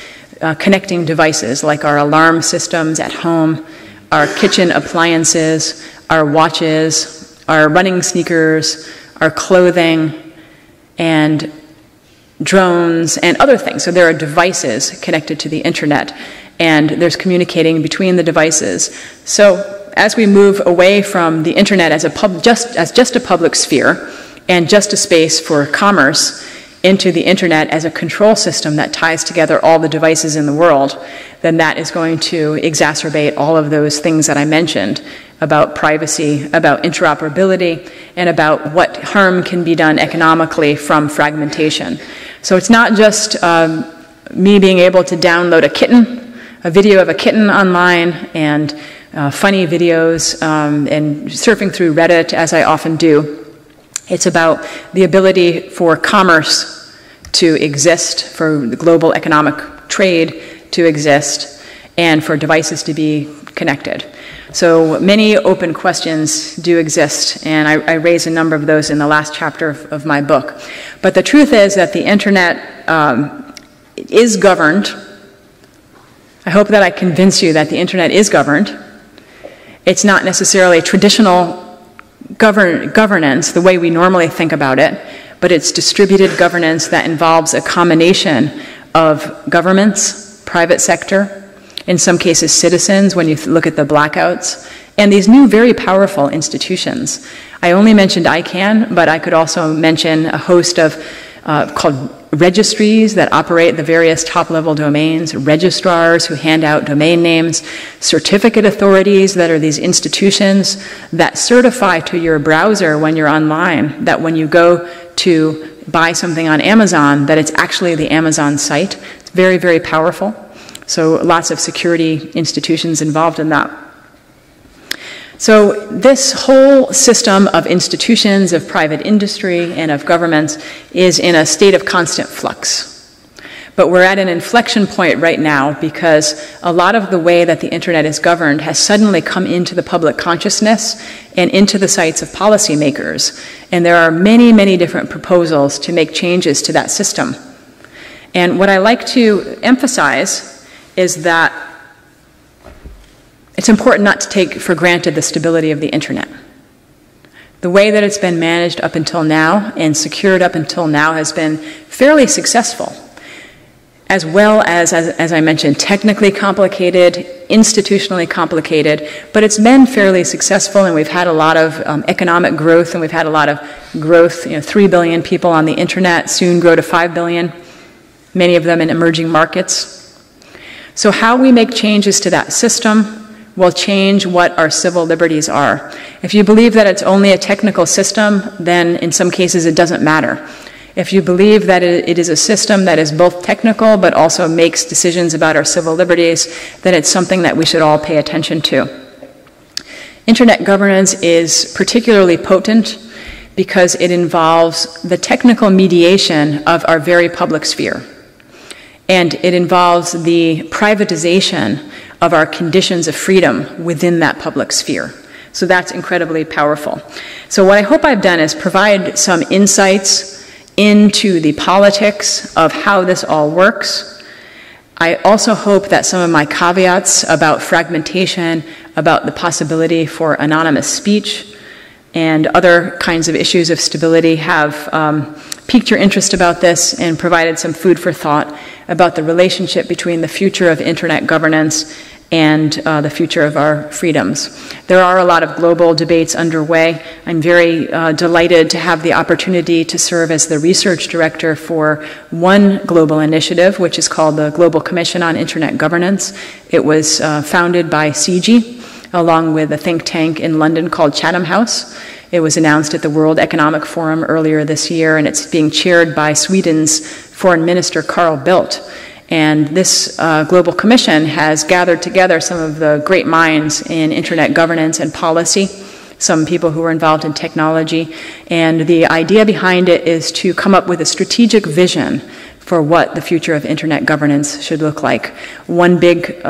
connecting devices like our alarm systems at home, our kitchen appliances, our watches, our running sneakers, our clothing, and drones and other things. So there are devices connected to the internet, and there's communicating between the devices. So as we move away from the internet as just a public sphere and just a space for commerce into the internet as a control system that ties together all the devices in the world, then that is going to exacerbate all of those things that I mentioned about privacy, about interoperability, and about what harm can be done economically from fragmentation. So it's not just me being able to download a kitten, a video of a kitten online, and funny videos, and surfing through Reddit, as I often do. It's about the ability for commerce to exist, for the global economic trade to exist, and for devices to be connected. So many open questions do exist, and I raise a number of those in the last chapter of my book. But the truth is that the internet is governed. I hope that I convince you that the internet is governed. It's not necessarily traditional governance, the way we normally think about it, but it's distributed governance that involves a combination of governments, private sector, in some cases citizens, when you look at the blackouts, and these new very powerful institutions. I only mentioned ICANN, but I could also mention a host of called registries that operate the various top-level domains, registrars who hand out domain names, certificate authorities that are these institutions that certify to your browser when you're online that when you go to buy something on Amazon that it's actually the Amazon site. It's very, very powerful. So lots of security institutions involved in that. So this whole system of institutions, of private industry, and of governments is in a state of constant flux. But we're at an inflection point right now because a lot of the way that the internet is governed has suddenly come into the public consciousness and into the sights of policymakers. And there are many, many different proposals to make changes to that system. And what I like to emphasize is that it's important not to take for granted the stability of the internet. The way that it's been managed up until now and secured up until now has been fairly successful, as well as I mentioned, technically complicated, institutionally complicated, but it's been fairly successful, and we've had a lot of economic growth, and we've had a lot of growth. You know, 3 billion people on the internet soon grow to 5 billion, many of them in emerging markets. So how we make changes to that system will change what our civil liberties are. If you believe that it's only a technical system, then in some cases it doesn't matter. If you believe that it is a system that is both technical but also makes decisions about our civil liberties, then it's something that we should all pay attention to. Internet governance is particularly potent because it involves the technical mediation of our very public sphere. And it involves the privatization of our conditions of freedom within that public sphere. So that's incredibly powerful. So what I hope I've done is provide some insights into the politics of how this all works. I also hope that some of my caveats about fragmentation, about the possibility for anonymous speech, and other kinds of issues of stability have piqued your interest about this and provided some food for thought about the relationship between the future of internet governance and the future of our freedoms. There are a lot of global debates underway. I'm very delighted to have the opportunity to serve as the research director for one global initiative, which is called the Global Commission on Internet Governance. It was founded by CG, along with a think tank in London called Chatham House. It was announced at the World Economic Forum earlier this year, and it's being chaired by Sweden's Foreign Minister Carl Bildt. And this global commission has gathered together some of the great minds in internet governance and policy, some people who are involved in technology. And the idea behind it is to come up with a strategic vision for what the future of internet governance should look like. One big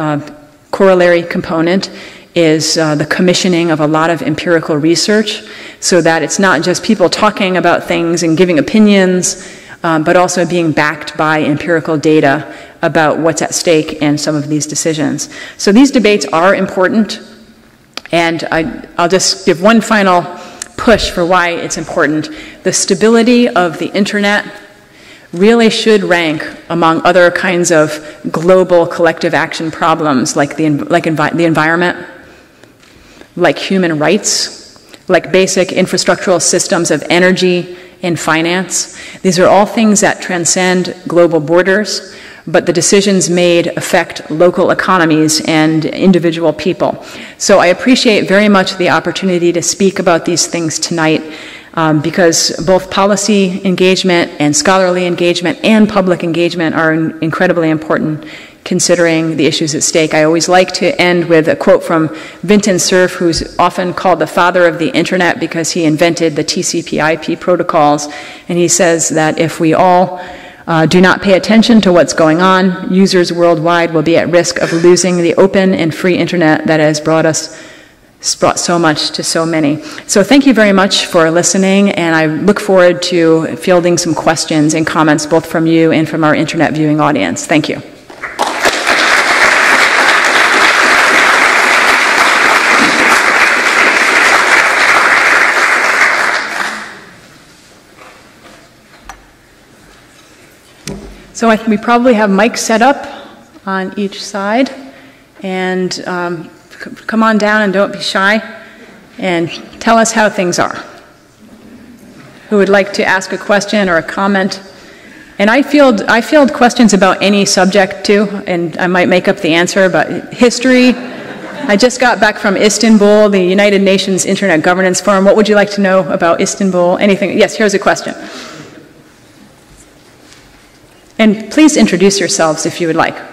corollary component is the commissioning of a lot of empirical research so that it's not just people talking about things and giving opinions, but also being backed by empirical data about what's at stake in some of these decisions. So these debates are important, and I'll just give one final push for why it's important. The stability of the internet really should rank among other kinds of global collective action problems like the environment, like human rights, like basic infrastructural systems of energy and finance. These are all things that transcend global borders, but the decisions made affect local economies and individual people. So I appreciate very much the opportunity to speak about these things tonight, because both policy engagement and scholarly engagement and public engagement are incredibly important considering the issues at stake. I always like to end with a quote from Vinton Cerf, who's often called the father of the internet because he invented the TCP/IP protocols, and he says that if we all do not pay attention to what's going on, users worldwide will be at risk of losing the open and free internet that has brought so much to so many. So thank you very much for listening, and I look forward to fielding some questions and comments both from you and from our internet viewing audience. Thank you. So I think we probably have mics set up on each side, and come on down and don't be shy, and tell us how things are. Who would like to ask a question or a comment? And I field questions about any subject too, and I might make up the answer, but history. I just got back from Istanbul, the United Nations Internet Governance Forum. What would you like to know about Istanbul? Anything? Yes, here's a question. And please introduce yourselves if you would like. Hi,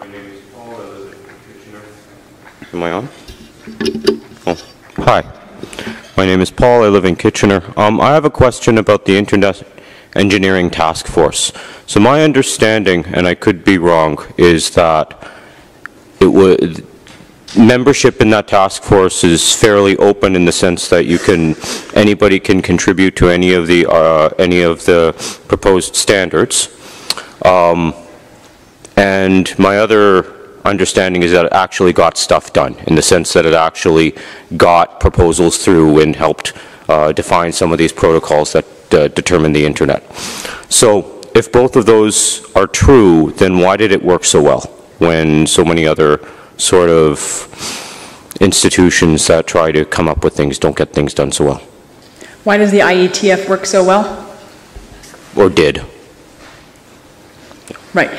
my name is Paul. I live in Kitchener. Am I on? Oh, hi. My name is Paul. I live in Kitchener. I have a question about the Internet Engineering Task Force. So my understanding, and I could be wrong, is that membership in that task force is fairly open in the sense that you can, anybody can contribute to any of the proposed standards. And my other understanding is that it actually got stuff done in the sense that it actually got proposals through and helped define some of these protocols that determine the internet. So if both of those are true, then why did it work so well when so many other sort of institutions that try to come up with things don't get things done so well? Why does the IETF work so well? Or did. Right.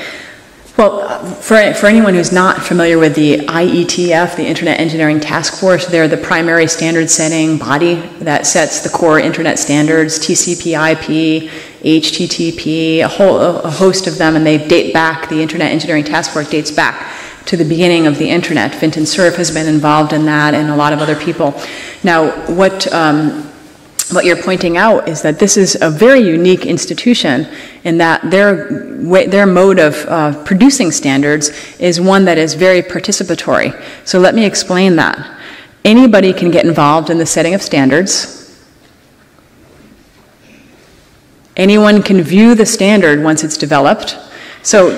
Well, for anyone who's not familiar with the IETF, the Internet Engineering Task Force, they're the primary standard setting body that sets the core internet standards, TCP/IP, HTTP, a host of them, and they date back, the Internet Engineering Task Force dates back to the beginning of the internet. Vinton Cerf has been involved in that, and a lot of other people. Now, what you're pointing out is that this is a very unique institution in that their mode of producing standards is one that is very participatory. So let me explain that. Anybody can get involved in the setting of standards. Anyone can view the standard once it's developed. So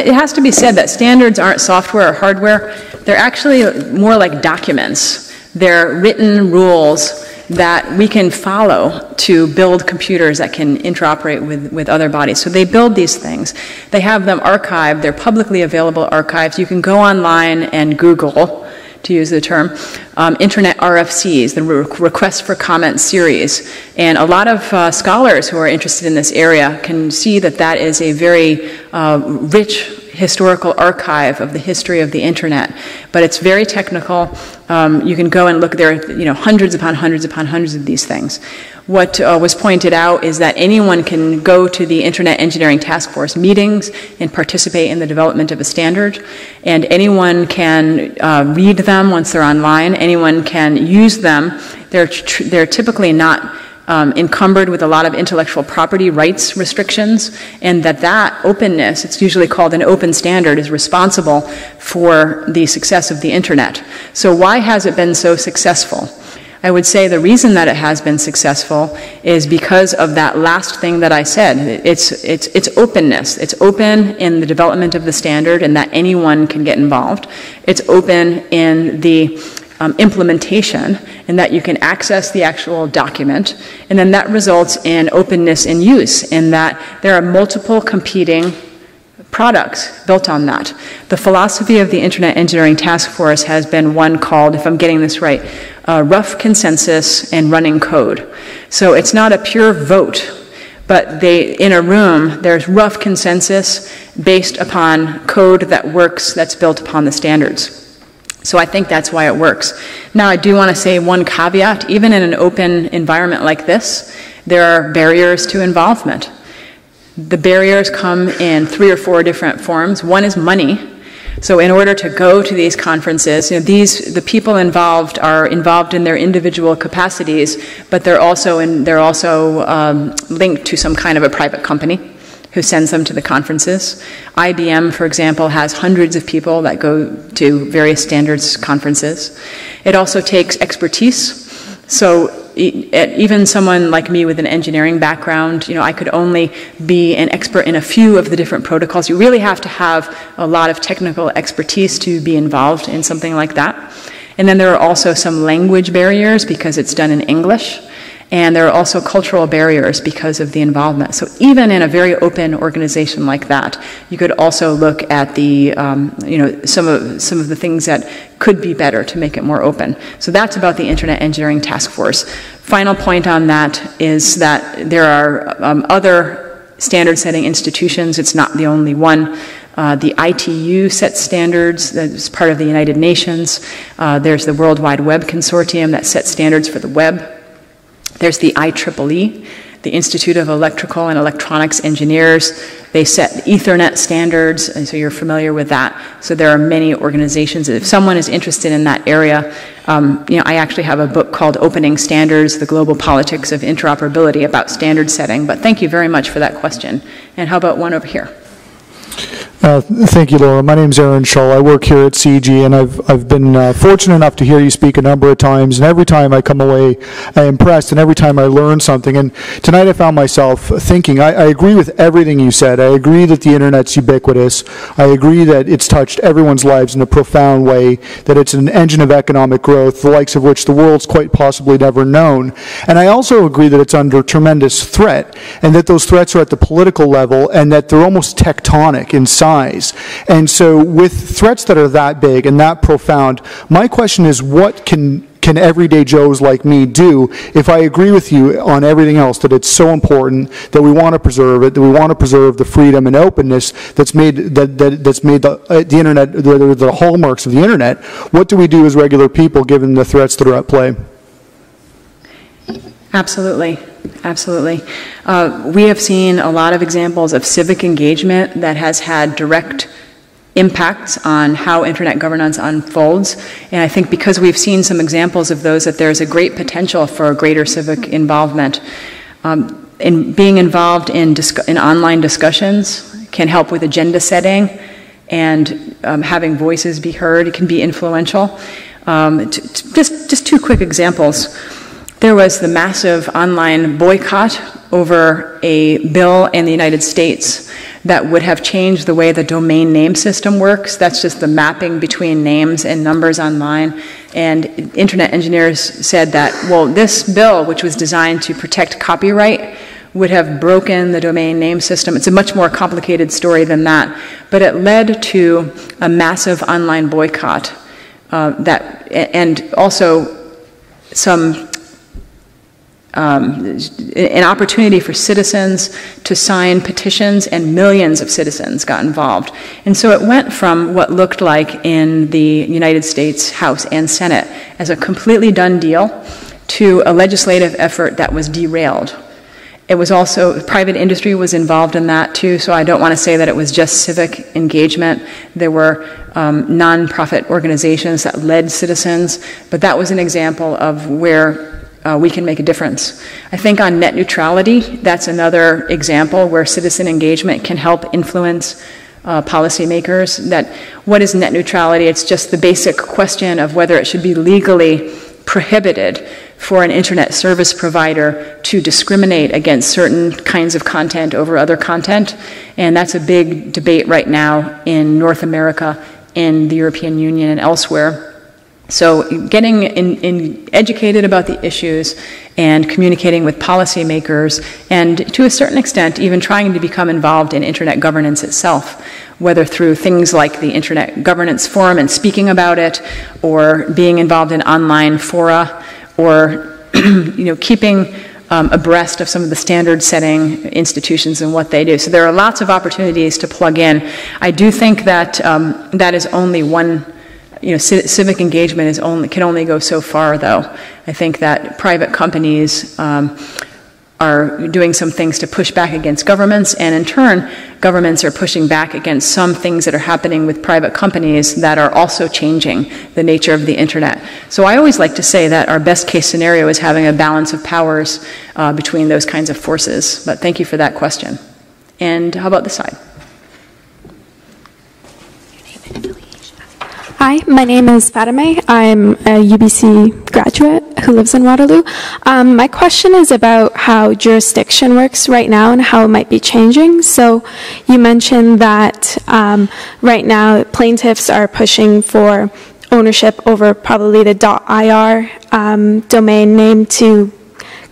it has to be said that standards aren't software or hardware. They're actually more like documents. They're written rules that we can follow to build computers that can interoperate with other bodies. So they build these things. They have them archived. They're publicly available archives. You can go online and Google, to use the term, internet RFCs, the request for comment series. And a lot of scholars who are interested in this area can see that that is a very rich historical archive of the history of the internet. But it's very technical. You can go and look there, you know, hundreds upon hundreds upon hundreds of these things. What was pointed out is that anyone can go to the Internet Engineering Task Force meetings and participate in the development of a standard, and anyone can read them once they're online. Anyone can use them. They're typically not encumbered with a lot of intellectual property rights restrictions, and that that openness, it's usually called an open standard, is responsible for the success of the internet. So why has it been so successful? I would say the reason that it has been successful is because of that last thing that I said. It's openness. It's open in the development of the standard and that anyone can get involved. It's open in the implementation and that you can access the actual document. And then that results in openness in use in that there are multiple competing products built on that. The philosophy of the Internet Engineering Task Force has been one called, if I'm getting this right, rough consensus and running code. So it's not a pure vote, but they, in a room, there's rough consensus based upon code that works, that's built upon the standards. So I think that's why it works. Now I do want to say one caveat, even in an open environment like this, there are barriers to involvement. The barriers come in 3 or 4 different forms. One is money. So in order to go to these conferences, the people involved are involved in their individual capacities, but they're also linked to some kind of a private company who sends them to the conferences. IBM, for example, has hundreds of people that go to various standards conferences. It also takes expertise. So even someone like me with an engineering background, I could only be an expert in a few of the different protocols. You really have to have a lot of technical expertise to be involved in something like that. And then there are also some language barriers because it's done in English. And there are also cultural barriers because of the involvement. So even in a very open organization like that, you could also look at the, some of the things that could be better to make it more open. So that's about the Internet Engineering Task Force. Final point on that is that there are other standard-setting institutions. It's not the only one. The ITU sets standards that's part of the United Nations. There's the World Wide Web Consortium that sets standards for the web. There's the IEEE, the Institute of Electrical and Electronics Engineers. They set Ethernet standards, and so you're familiar with that. So there are many organizations. If someone is interested in that area, I actually have a book called Opening Standards, The Global Politics of Interoperability about standard setting. But thank you very much for that question. And how about one over here? Thank you, Laura. My name is Aaron Schull. I work here at CG, and I've been fortunate enough to hear you speak a number of times, and every time I come away I'm impressed, and every time I learn something. And tonight I found myself thinking, I agree with everything you said. I agree that the Internet's ubiquitous. I agree that it's touched everyone's lives in a profound way, that it's an engine of economic growth, the likes of which the world's quite possibly never known. And I also agree that it's under tremendous threat, and that those threats are at the political level, and that they're almost tectonic in size. And so with threats that are that big and that profound, my question is, what can everyday Joes like me do if I agree with you on everything else, that it's so important, that we want to preserve it, that we want to preserve the freedom and openness that's made the Internet, the hallmarks of the Internet? What do we do as regular people given the threats that are at play? Absolutely. Absolutely. We have seen a lot of examples of civic engagement that has had direct impacts on how internet governance unfolds. And I think because we've seen some examples of those, that there's a great potential for greater civic involvement. In being involved in online discussions can help with agenda setting, and having voices be heard, it can be influential. Just 2 quick examples. There was the massive online boycott over a bill in the United States that would have changed the way the domain name system works. That's just the mapping between names and numbers online. And internet engineers said that, well, this bill, which was designed to protect copyright, would have broken the domain name system. It's a much more complicated story than that. But it led to a massive online boycott and also some an opportunity for citizens to sign petitions, and millions of citizens got involved. And so it went from what looked like in the United States House and Senate as a completely done deal to a legislative effort that was derailed. It was also, private industry was involved in that too, so I don't want to say that it was just civic engagement. There were non-profit organizations that led citizens, but that was an example of where we can make a difference. I think on net neutrality, that's another example where citizen engagement can help influence policymakers. That what is net neutrality? It's just the basic question of whether it should be legally prohibited for an internet service provider to discriminate against certain kinds of content over other content. And that's a big debate right now in North America, in the European Union, and elsewhere. So getting educated about the issues and communicating with policymakers, and to a certain extent even trying to become involved in internet governance itself, whether through things like the Internet Governance Forum and speaking about it, or being involved in online fora, or keeping abreast of some of the standard setting institutions and what they do. So there are lots of opportunities to plug in. I do think that that is only one. Civic engagement is can only go so far, though. I think that private companies are doing some things to push back against governments, and in turn, governments are pushing back against some things that are happening with private companies that are also changing the nature of the internet. So I always like to say that our best case scenario is having a balance of powers between those kinds of forces. But thank you for that question. And how about this side? Hi, my name is Fatimeh. I'm a UBC graduate who lives in Waterloo. My question is about how jurisdiction works right now and how it might be changing. So you mentioned that right now plaintiffs are pushing for ownership over probably the .ir domain name to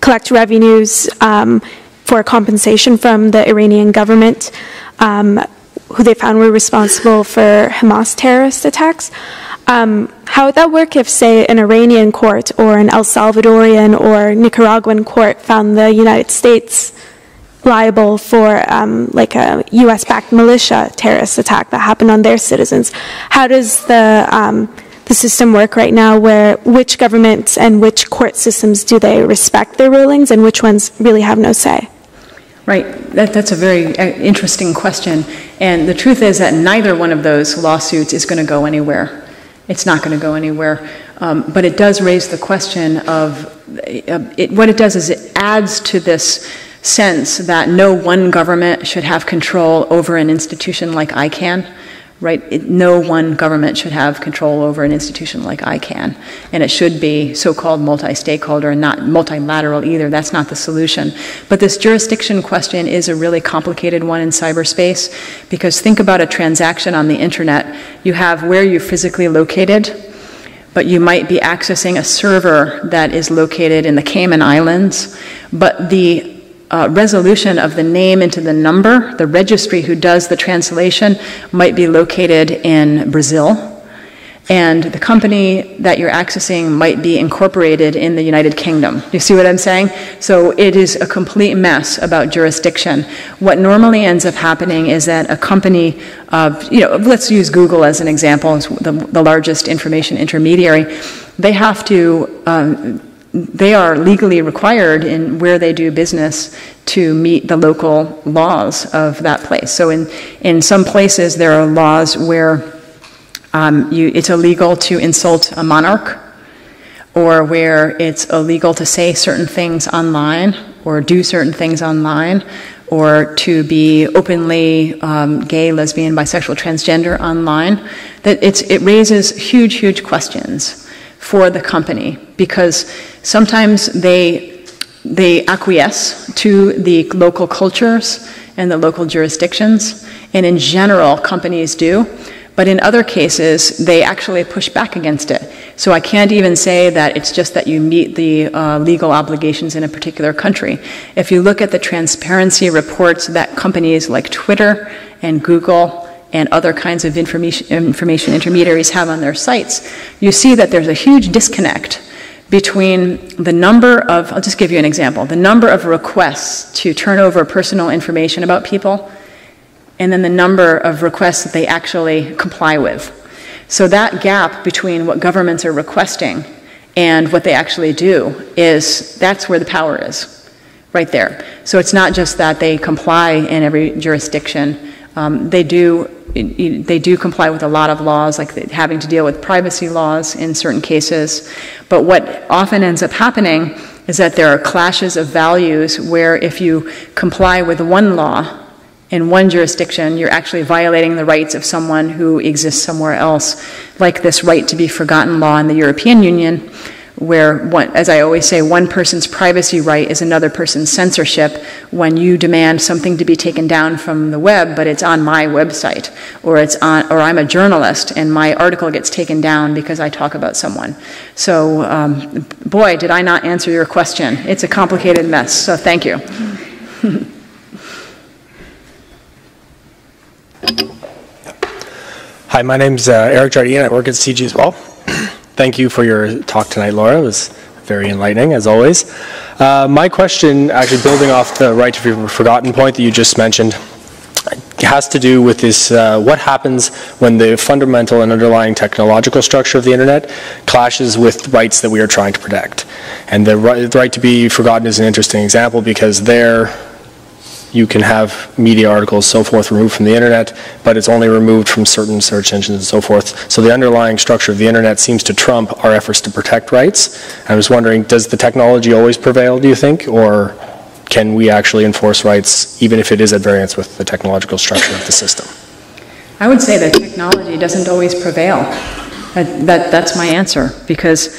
collect revenues for compensation from the Iranian government, who they found were responsible for Hamas terrorist attacks. How would that work if, say, an Iranian court or an El Salvadorian or Nicaraguan court found the United States liable for like a US-backed militia terrorist attack that happened on their citizens? How does the system work right now, where which governments and which court systems do they respect their rulings and which ones really have no say? Right. That's a very interesting question. And the truth is that neither one of those lawsuits is going to go anywhere. It's not going to go anywhere. But it does raise the question of, what it does is it adds to this sense that no one government should have control over an institution like ICANN. Right? No one government should have control over an institution like ICANN. And it should be so-called multi-stakeholder and not multilateral either. That's not the solution. But this jurisdiction question is a really complicated one in cyberspace, because think about a transaction on the internet. You have where you're physically located, but you might be accessing a server that is located in the Cayman Islands, but the resolution of the name into the number, the registry who does the translation, might be located in Brazil. And the company that you're accessing might be incorporated in the United Kingdom. You see what I'm saying? So it is a complete mess about jurisdiction. What normally ends up happening is that a company of, let's use Google as an example, as the largest information intermediary, they have to they are legally required in where they do business to meet the local laws of that place. So in some places there are laws where it's illegal to insult a monarch, or where it's illegal to say certain things online or do certain things online, or to be openly gay, lesbian, bisexual, transgender online. That it raises huge, huge questions for the company, because sometimes they acquiesce to the local cultures and the local jurisdictions, and in general companies do, but in other cases they actually push back against it. So I can't even say that it's just that you meet the legal obligations in a particular country. If you look at the transparency reports that companies like Twitter and Google and other kinds of information intermediaries have on their sites, you see that there's a huge disconnect between the number of, I'll just give you an example, the number of requests to turn over personal information about people, and then the number of requests that they actually comply with. So that gap between what governments are requesting and what they actually do that's where the power is, right there. So it's not just that they comply in every jurisdiction. They do comply with a lot of laws, like having to deal with privacy laws in certain cases. But what often ends up happening is that there are clashes of values where if you comply with one law in one jurisdiction, you're actually violating the rights of someone who exists somewhere else, like this right to be forgotten law in the European Union, where, as I always say, one person's privacy right is another person's censorship when you demand something to be taken down from the web, but it's on my website, or it's on, or I'm a journalist and my article gets taken down because I talk about someone. So, boy, did I not answer your question. It's a complicated mess, so thank you. Hi, my name's Eric Jardine. I work at CG as well. Thank you for your talk tonight, Laura. It was very enlightening, as always. My question, actually building off the right to be forgotten point that you just mentioned, has to do with this, what happens when the fundamental and underlying technological structure of the internet clashes with rights that we are trying to protect. And the right to be forgotten is an interesting example because there you can have media articles, so forth, removed from the internet, but it's only removed from certain search engines and so forth. So the underlying structure of the internet seems to trump our efforts to protect rights. I was wondering, does the technology always prevail, do you think, or can we actually enforce rights even if it is at variance with the technological structure of the system? I would say that technology doesn't always prevail. That's my answer, because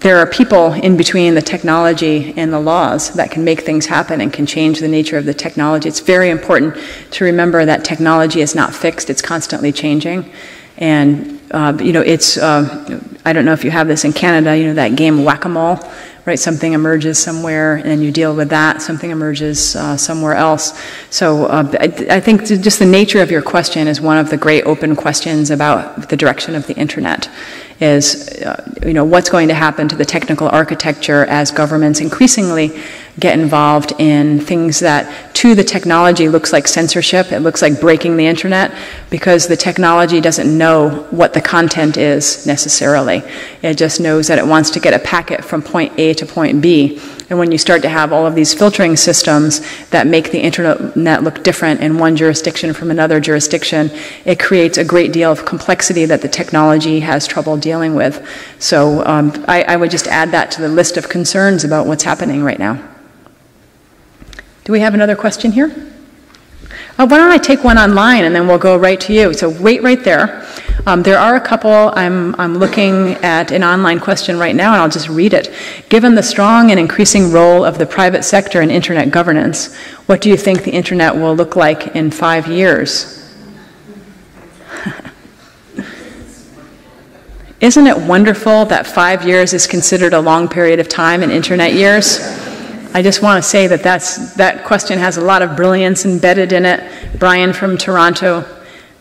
there are people in between the technology and the laws that can make things happen and can change the nature of the technology. It's very important to remember that technology is not fixed, it's constantly changing. And, you know, it's, I don't know if you have this in Canada, you know, that game whack-a-mole, right? Something emerges somewhere and you deal with that, something emerges somewhere else. So I think just the nature of your question is one of the great open questions about the direction of the internet. Is, you know, what's going to happen to the technical architecture as governments increasingly get involved in things that to the technology looks like censorship, it looks like breaking the internet, because the technology doesn't know what the content is necessarily. It just knows that it wants to get a packet from point A to point B. And when you start to have all of these filtering systems that make the internet look different in one jurisdiction from another jurisdiction, it creates a great deal of complexity that the technology has trouble dealing with. So I would just add that to the list of concerns about what's happening right now. Do we have another question here? Why don't I take one online and then we'll go right to you. So wait right there. There are a couple. I'm looking at an online question right now and I'll just read it. Given the strong and increasing role of the private sector in internet governance, what do you think the internet will look like in 5 years? Isn't it wonderful that 5 years is considered a long period of time in internet years? I just want to say that that question has a lot of brilliance embedded in it. Brian from Toronto,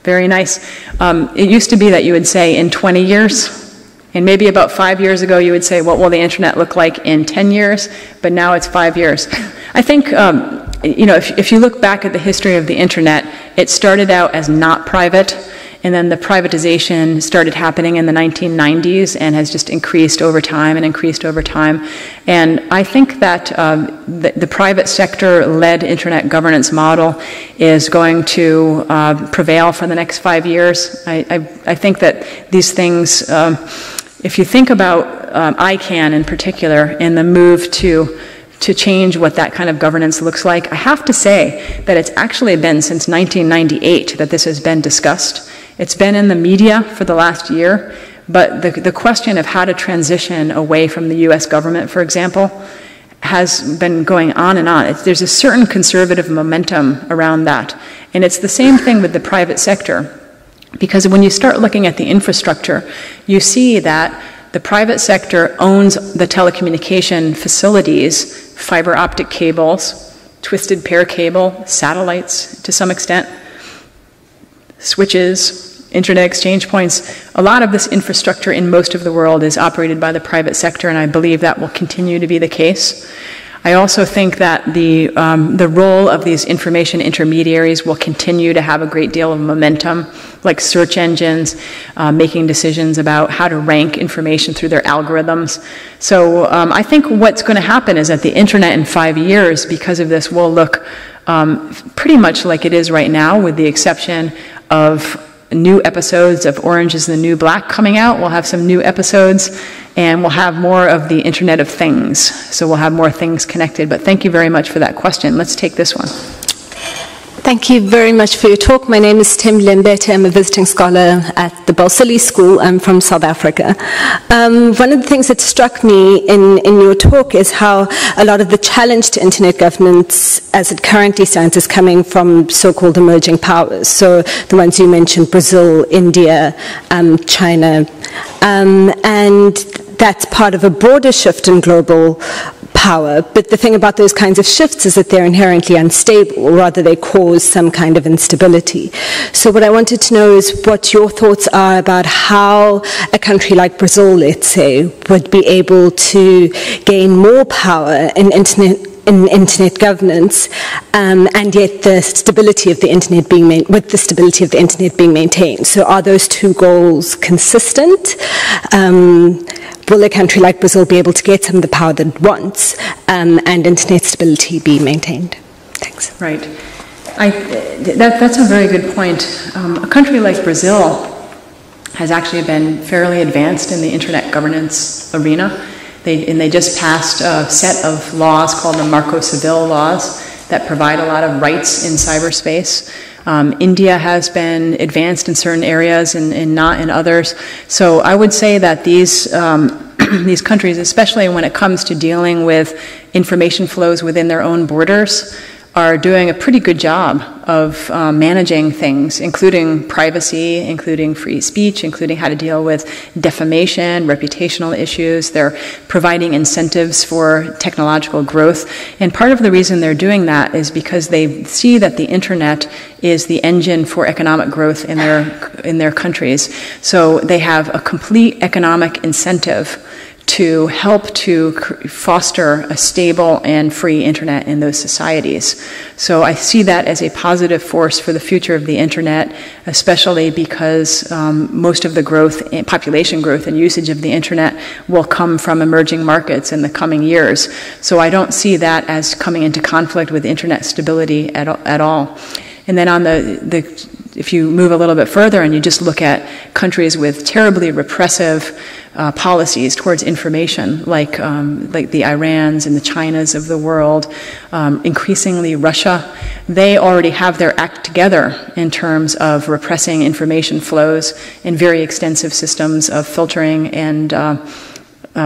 very nice. It used to be that you would say in 20 years, and maybe about 5 years ago you would say, what will the internet look like in 10 years? But now it's 5 years. I think, you know, if you look back at the history of the internet, it started out as not private. And then the privatization started happening in the 1990s and has just increased over time and increased over time. And I think that the private sector-led internet governance model is going to prevail for the next 5 years. I think that these things, if you think about ICANN in particular and the move to change what that kind of governance looks like, I have to say that it's actually been since 1998 that this has been discussed. It's been in the media for the last year, but the question of how to transition away from the US government, for example, has been going on and on. There's a certain conservative momentum around that. And it's the same thing with the private sector, because when you start looking at the infrastructure, you see that the private sector owns the telecommunication facilities, fiber optic cables, twisted pair cable, satellites to some extent, switches, internet exchange points. A lot of this infrastructure in most of the world is operated by the private sector, and I believe that will continue to be the case. I also think that the role of these information intermediaries will continue to have a great deal of momentum, like search engines making decisions about how to rank information through their algorithms. So I think what's going to happen is that the internet in 5 years, because of this, will look pretty much like it is right now, with the exception of new episodes of Orange is the New Black coming out. We'll have some new episodes, and we'll have more of the Internet of Things. So we'll have more things connected. But thank you very much for that question. Let's take this one. Thank you very much for your talk. My name is Tim Lembette. I'm a visiting scholar at the Balsillie School. I'm from South Africa. One of the things that struck me in your talk is how a lot of the challenge to internet governance as it currently stands is coming from so-called emerging powers. So the ones you mentioned, Brazil, India, China. And that's part of a broader shift in global power, but the thing about those kinds of shifts is that they're inherently unstable, or rather they cause some kind of instability. So what I wanted to know is what your thoughts are about how a country like Brazil, let's say, would be able to gain more power in internet governance, and yet the stability of the internet being maintained. So are those two goals consistent? Will a country like Brazil be able to get some of the power that it wants, and internet stability be maintained? Thanks. Right. That's a very good point. A country like Brazil has actually been fairly advanced in the internet governance arena. They just passed a set of laws called the Marco Civil laws that provide a lot of rights in cyberspace. India has been advanced in certain areas and not in others. So I would say that these these countries, especially when it comes to dealing with information flows within their own borders, are doing a pretty good job of managing things, including privacy, including free speech, including how to deal with defamation, reputational issues. They're providing incentives for technological growth. And part of the reason they're doing that is because they see that the internet is the engine for economic growth in their countries. So they have a complete economic incentive to help to foster a stable and free internet in those societies. So I see that as a positive force for the future of the internet, especially because most of the growth, population growth and usage of the internet will come from emerging markets in the coming years. So I don't see that as coming into conflict with internet stability at all. And then on if you move a little bit further and you just look at countries with terribly repressive policies towards information, like the Irans and the Chinas of the world, increasingly Russia, they already have their act together in terms of repressing information flows and very extensive systems of filtering and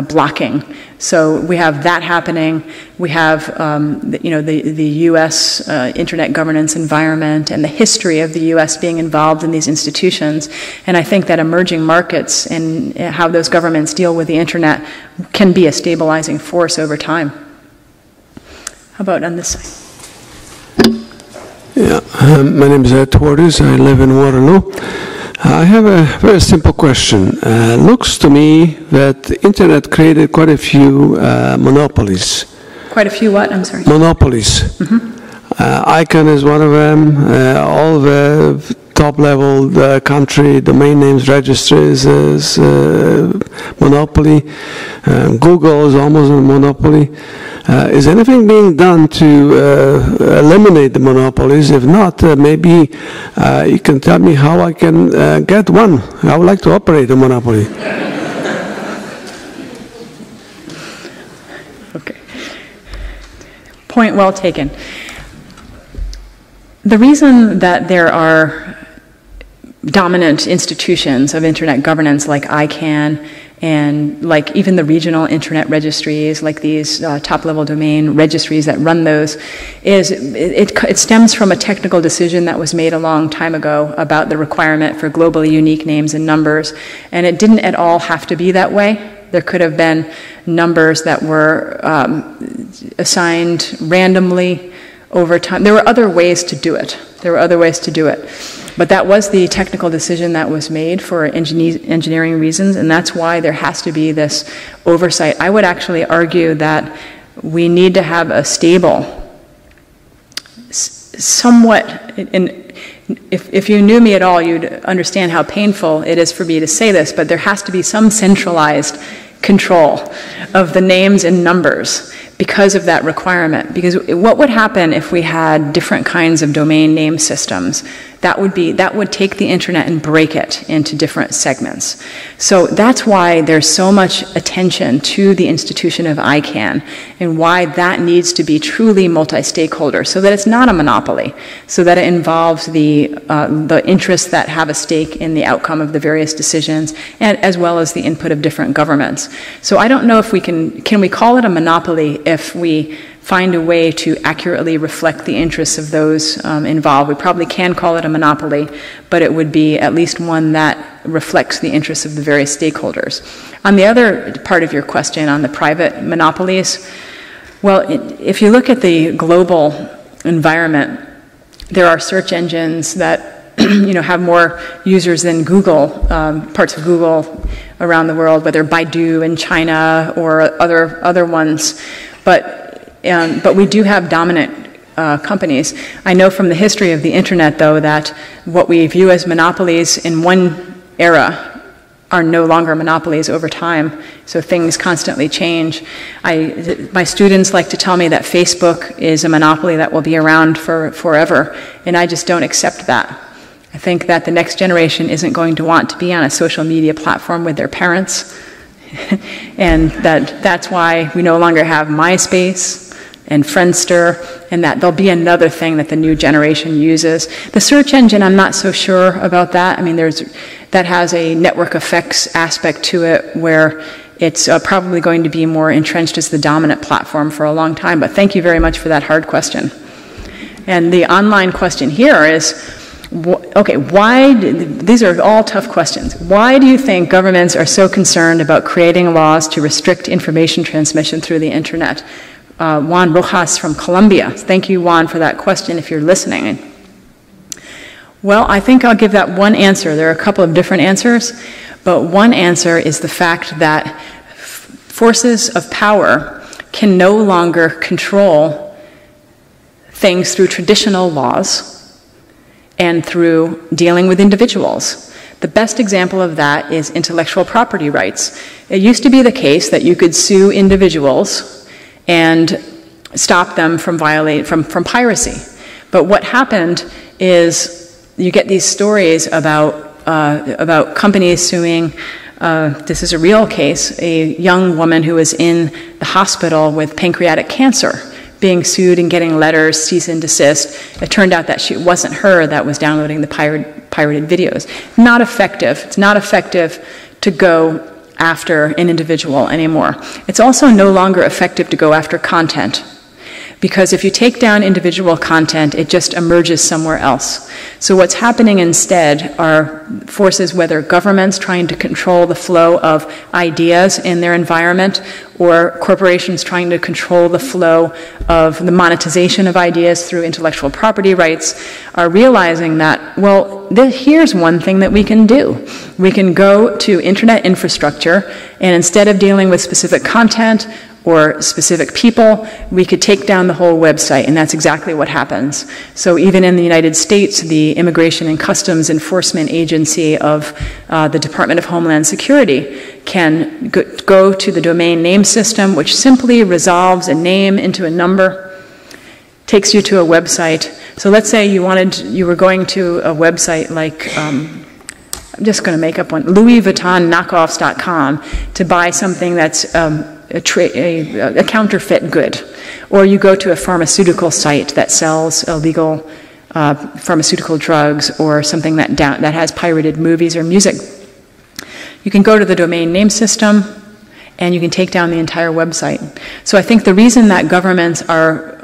blocking. So we have that happening. We have the U.S. Internet governance environment and the history of the U.S. being involved in these institutions. And I think that emerging markets and how those governments deal with the internet can be a stabilizing force over time. How about on this side? Yeah, my name is Ed Waters. I live in Waterloo. I have a very simple question. Looks to me that the internet created quite a few monopolies. Quite a few what? I'm sorry. Monopolies. Mm-hmm. ICANN is one of them. All the top-level country domain names registries is monopoly. Google is almost a monopoly. Is anything being done to eliminate the monopolies? If not, maybe you can tell me how I can get one. I would like to operate a monopoly. Okay. Point well taken. The reason that there are dominant institutions of internet governance like ICANN and like even the regional internet registries, like these top-level domain registries that run those, is it stems from a technical decision that was made a long time ago about the requirement for globally unique names and numbers, and it didn't at all have to be that way. There could have been numbers that were assigned randomly over time. There were other ways to do it. But that was the technical decision that was made for engineering reasons, and that's why there has to be this oversight. I would actually argue that we need to have a stable, somewhat, and if you knew me at all, you'd understand how painful it is for me to say this, but there has to be some centralized control of the names and numbers because of that requirement. Because what would happen if we had different kinds of domain name systems that would take the internet and break it into different segments. So that's why there's so much attention to the institution of ICANN and why that needs to be truly multi-stakeholder, so that it's not a monopoly, so that it involves the interests that have a stake in the outcome of the various decisions, and as well as the input of different governments. So I don't know if we can we call it a monopoly if we find a way to accurately reflect the interests of those involved. We probably can call it a monopoly, but it would be at least one that reflects the interests of the various stakeholders. On the other part of your question on the private monopolies, well, if you look at the global environment, there are search engines that have more users than Google, parts of Google around the world, whether Baidu in China or other ones. But we do have dominant companies. I know from the history of the internet, though, that what we view as monopolies in one era are no longer monopolies over time. So things constantly change. My students like to tell me that Facebook is a monopoly that will be around for forever, and I just don't accept that. I think that the next generation isn't going to want to be on a social media platform with their parents, and that's why we no longer have MySpace and Friendster, and that there'll be another thing that the new generation uses. The search engine, I'm not so sure about that. I mean, that has a network effects aspect to it where it's probably going to be more entrenched as the dominant platform for a long time, but thank you very much for that hard question. And the online question here is, okay, these are all tough questions. Why do you think governments are so concerned about creating laws to restrict information transmission through the internet? Juan Rojas from Colombia. Thank you, Juan, for that question if you're listening. Well, I think I'll give that one answer. There are a couple of different answers, but one answer is the fact that forces of power can no longer control things through traditional laws and through dealing with individuals. The best example of that is intellectual property rights. It used to be the case that you could sue individuals and stop them from piracy. But what happened is you get these stories about companies suing. This is a real case, a young woman who was in the hospital with pancreatic cancer, being sued and getting letters, cease and desist. It turned out that it wasn't her that was downloading the pirated videos. Not effective. It's not effective to go after an individual anymore. It's also no longer effective to go after content, because if you take down individual content, it just emerges somewhere else. So what's happening instead are forces, whether governments trying to control the flow of ideas in their environment, or corporations trying to control the flow of the monetization of ideas through intellectual property rights, are realizing that, well, here's one thing that we can do. We can go to internet infrastructure, and instead of dealing with specific content or specific people, we could take down the whole website, and that's exactly what happens. So even in the United States, the Immigration and Customs Enforcement Agency of the Department of Homeland Security can go to the domain name system, which simply resolves a name into a number, takes you to a website. So let's say you were going to a website like, I'm just gonna make up one, LouisVuittonKnockoffs.com, to buy something that's a counterfeit good, or you go to a pharmaceutical site that sells illegal pharmaceutical drugs, or something that has pirated movies or music. You can go to the domain name system and you can take down the entire website. So I think the reason that governments are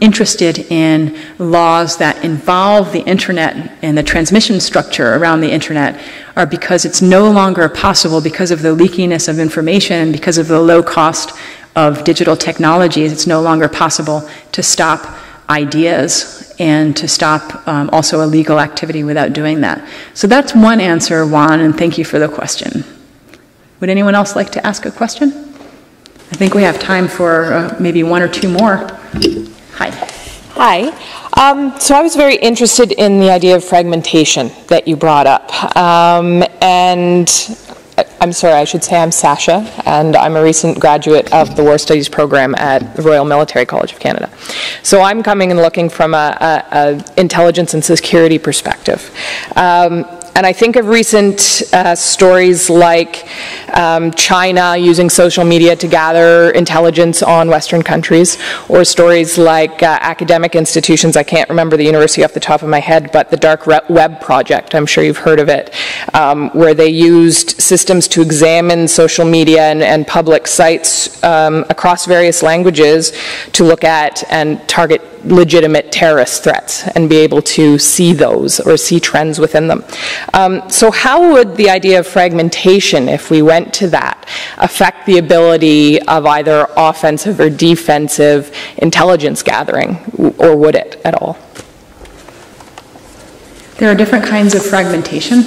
interested in laws that involve the internet and the transmission structure around the internet are because it's no longer possible, because of the leakiness of information, because of the low cost of digital technologies, it's no longer possible to stop ideas and to stop also illegal activity without doing that. So that's one answer, Juan, and thank you for the question. Would anyone else like to ask a question? I think we have time for maybe one or two more. Hi. Hi. So I was very interested in the idea of fragmentation that you brought up. And I'm sorry, I should say I'm Sasha, and I'm a recent graduate of the War Studies program at the Royal Military College of Canada. So I'm coming and looking from a intelligence and security perspective. And I think of recent stories like China using social media to gather intelligence on Western countries, or stories like academic institutions. I can't remember the university off the top of my head, but the Dark Web Project, I'm sure you've heard of it, where they used systems to examine social media and public sites across various languages to look at and target legitimate terrorist threats and be able to see those or see trends within them. So how would the idea of fragmentation, if we went to that, affect the ability of either offensive or defensive intelligence gathering, or would it at all? There are different kinds of fragmentation,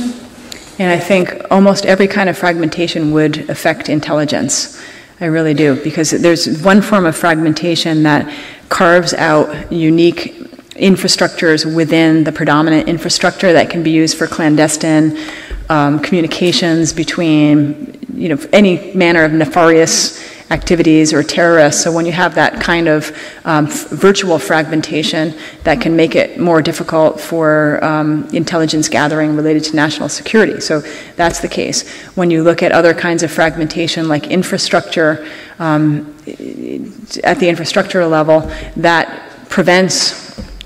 and I think almost every kind of fragmentation would affect intelligence. I really do, because there's one form of fragmentation that carves out unique infrastructures within the predominant infrastructure that can be used for clandestine communications between, you know, any manner of nefarious activities or terrorists. So when you have that kind of virtual fragmentation, that can make it more difficult for intelligence gathering related to national security. So that's the case. When you look at other kinds of fragmentation like infrastructure, at the infrastructure level, that prevents,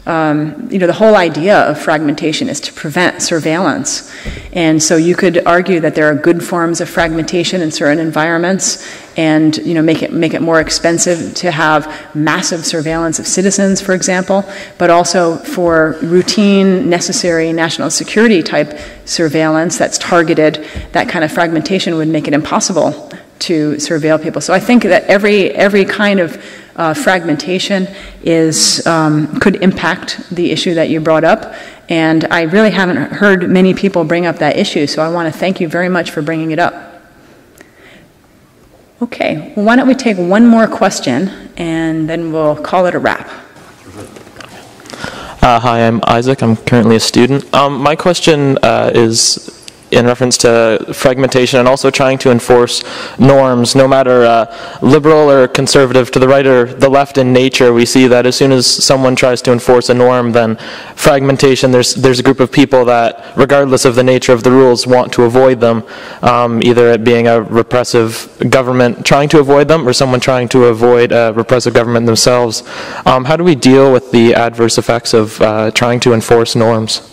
you know, the whole idea of fragmentation is to prevent surveillance. And so you could argue that there are good forms of fragmentation in certain environments and, you know, make it more expensive to have massive surveillance of citizens, for example, but also for routine, necessary national security type surveillance that's targeted, that kind of fragmentation would make it impossible to surveil people. So I think that every kind of fragmentation is could impact the issue that you brought up, and I really haven't heard many people bring up that issue. So I want to thank you very much for bringing it up. Okay, well, why don't we take one more question, and then we'll call it a wrap. Hi, I'm Isaac. I'm currently a student. My question is in reference to fragmentation and also trying to enforce norms, no matter liberal or conservative, to the right or the left in nature. We see that as soon as someone tries to enforce a norm, then fragmentation, there's a group of people that, regardless of the nature of the rules, want to avoid them, either it being a repressive government trying to avoid them or someone trying to avoid a repressive government themselves. How do we deal with the adverse effects of trying to enforce norms?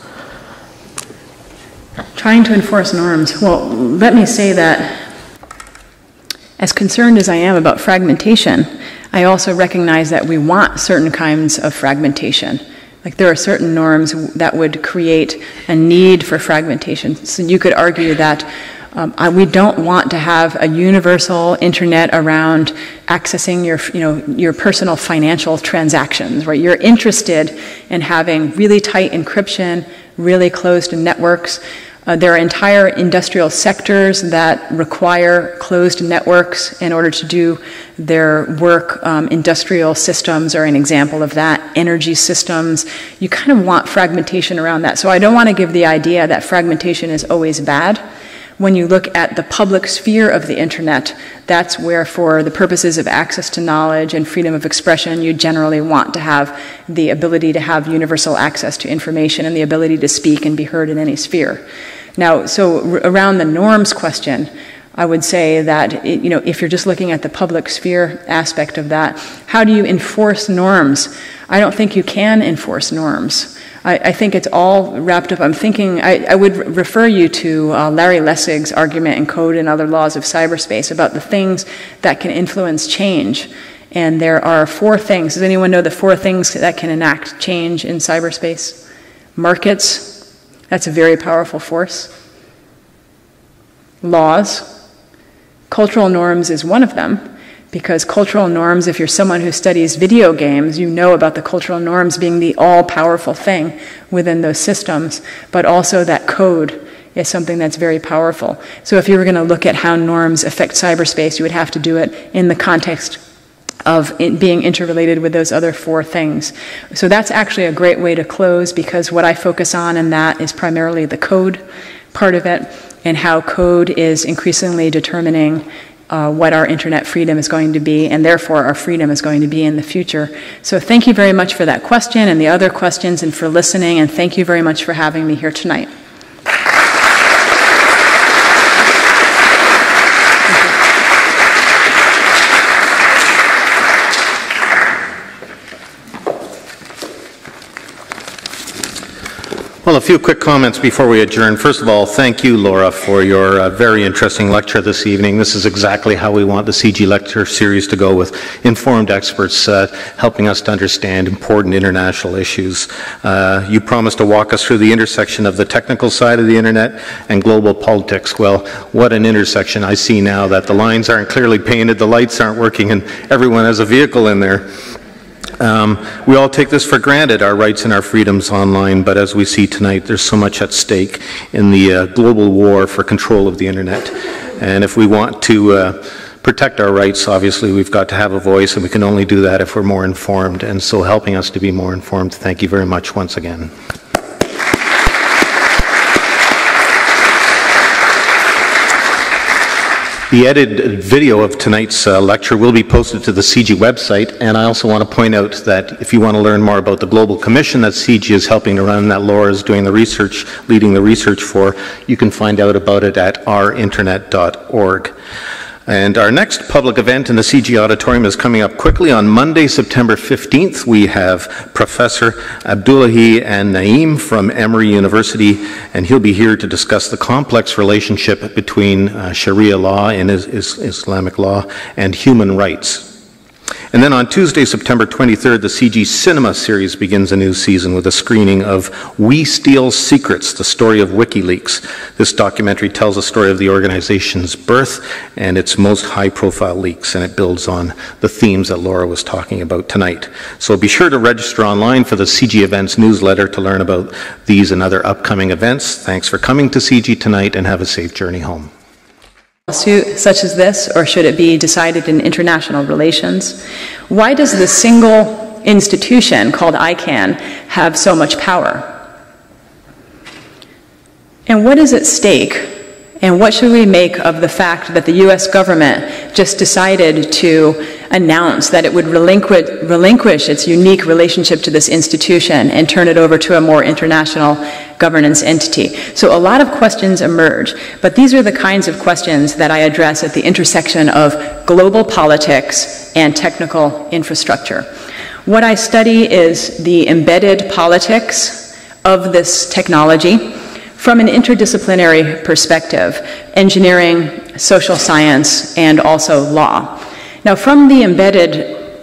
Trying to enforce norms. Well, let me say that as concerned as I am about fragmentation, I also recognize that we want certain kinds of fragmentation. Like, there are certain norms that would create a need for fragmentation. So you could argue that we don't want to have a universal internet around accessing your, you know, your personal financial transactions, right? You're interested in having really tight encryption, really closed networks. There are entire industrial sectors that require closed networks in order to do their work. Industrial systems are an example of that. Energy systems. You kind of want fragmentation around that. So I don't want to give the idea that fragmentation is always bad. When you look at the public sphere of the internet, that's where, for the purposes of access to knowledge and freedom of expression, you generally want to have the ability to have universal access to information and the ability to speak and be heard in any sphere. Now, so around the norms question, I would say that, you know, if you're just looking at the public sphere aspect of that, how do you enforce norms? I don't think you can enforce norms. I think it's all wrapped up. I'm thinking, I would refer you to Larry Lessig's argument in Code and Other Laws of Cyberspace about the things that can influence change. And there are four things. Does anyone know the four things that can enact change in cyberspace? Markets, that's a very powerful force. Laws, cultural norms is one of them. Because cultural norms, if you're someone who studies video games, you know about the cultural norms being the all-powerful thing within those systems, but also that code is something that's very powerful. So if you were going to look at how norms affect cyberspace, you would have to do it in the context of it being interrelated with those other four things. So that's actually a great way to close, because what I focus on in that is primarily the code part of it. and how code is increasingly determining what our internet freedom is going to be, and therefore our freedom is going to be in the future. So thank you very much for that question and the other questions, and for listening, and thank you very much for having me here tonight. Well, a few quick comments before we adjourn. First of all, thank you, Laura, for your very interesting lecture this evening. This is exactly how we want the CG lecture series to go, with informed experts helping us to understand important international issues. You promised to walk us through the intersection of the technical side of the internet and global politics. Well, what an intersection. I see now that the lines aren't clearly painted, the lights aren't working, and everyone has a vehicle in there. We all take this for granted, our rights and our freedoms online, but as we see tonight, there's so much at stake in the global war for control of the internet. And if we want to protect our rights, obviously we've got to have a voice, and we can only do that if we're more informed. And so helping us to be more informed, thank you very much once again. The edited video of tonight's lecture will be posted to the CG website, and I also want to point out that if you want to learn more about the Global Commission that CG is helping to run, that Laura is doing the research, leading the research for, you can find out about it at ourinternet.org. And our next public event in the CG Auditorium is coming up quickly. On Monday, September 15th, we have Professor Abdullahi and Naeem from Emory University, and he'll be here to discuss the complex relationship between Sharia law and Islamic law and human rights. And then on Tuesday, September 23rd, the CG Cinema series begins a new season with a screening of We Steal Secrets, the story of WikiLeaks. This documentary tells the story of the organization's birth and its most high-profile leaks, and it builds on the themes that Laura was talking about tonight. So be sure to register online for the CG Events newsletter to learn about these and other upcoming events. Thanks for coming to CG tonight, and have a safe journey home. Suit such as this, or should it be decided in international relations? Why does the single institution called ICANN have so much power? And what is at stake? And what should we make of the fact that the US government just decided to announce that it would relinquish its unique relationship to this institution and turn it over to a more international governance entity? So a lot of questions emerge, but these are the kinds of questions that I address at the intersection of global politics and technical infrastructure. What I study is the embedded politics of this technology from an interdisciplinary perspective: engineering, social science, and also law. Now, from the embedded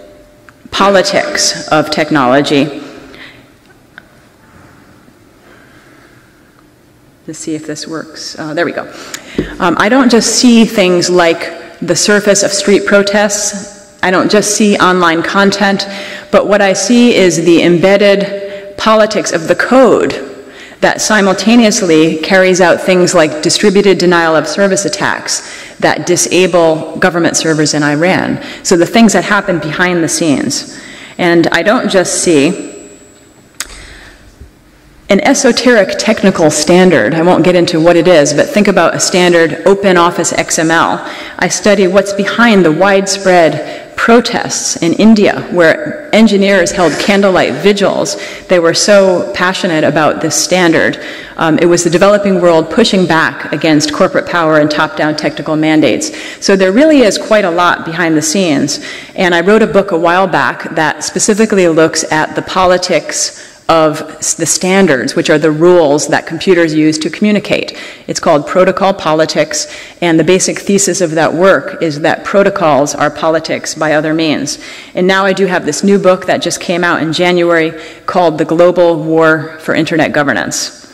politics of technology, let's see if this works. There we go. I don't just see things like the surface of street protests. I don't just see online content. But what I see is the embedded politics of the code that simultaneously carries out things like distributed denial of service attacks that disable government servers in Iran. So the things that happen behind the scenes. And I don't just see an esoteric technical standard. I won't get into what it is, but think about a standard OpenOffice XML. I study what's behind the widespread protests in India, where engineers held candlelight vigils. They were so passionate about this standard. It was the developing world pushing back against corporate power and top-down technical mandates. So there really is quite a lot behind the scenes. And I wrote a book a while back that specifically looks at the politics of the standards, which are the rules that computers use to communicate. It's called Protocol Politics, and the basic thesis of that work is that protocols are politics by other means. And now I do have this new book that just came out in January called The Global War for Internet Governance.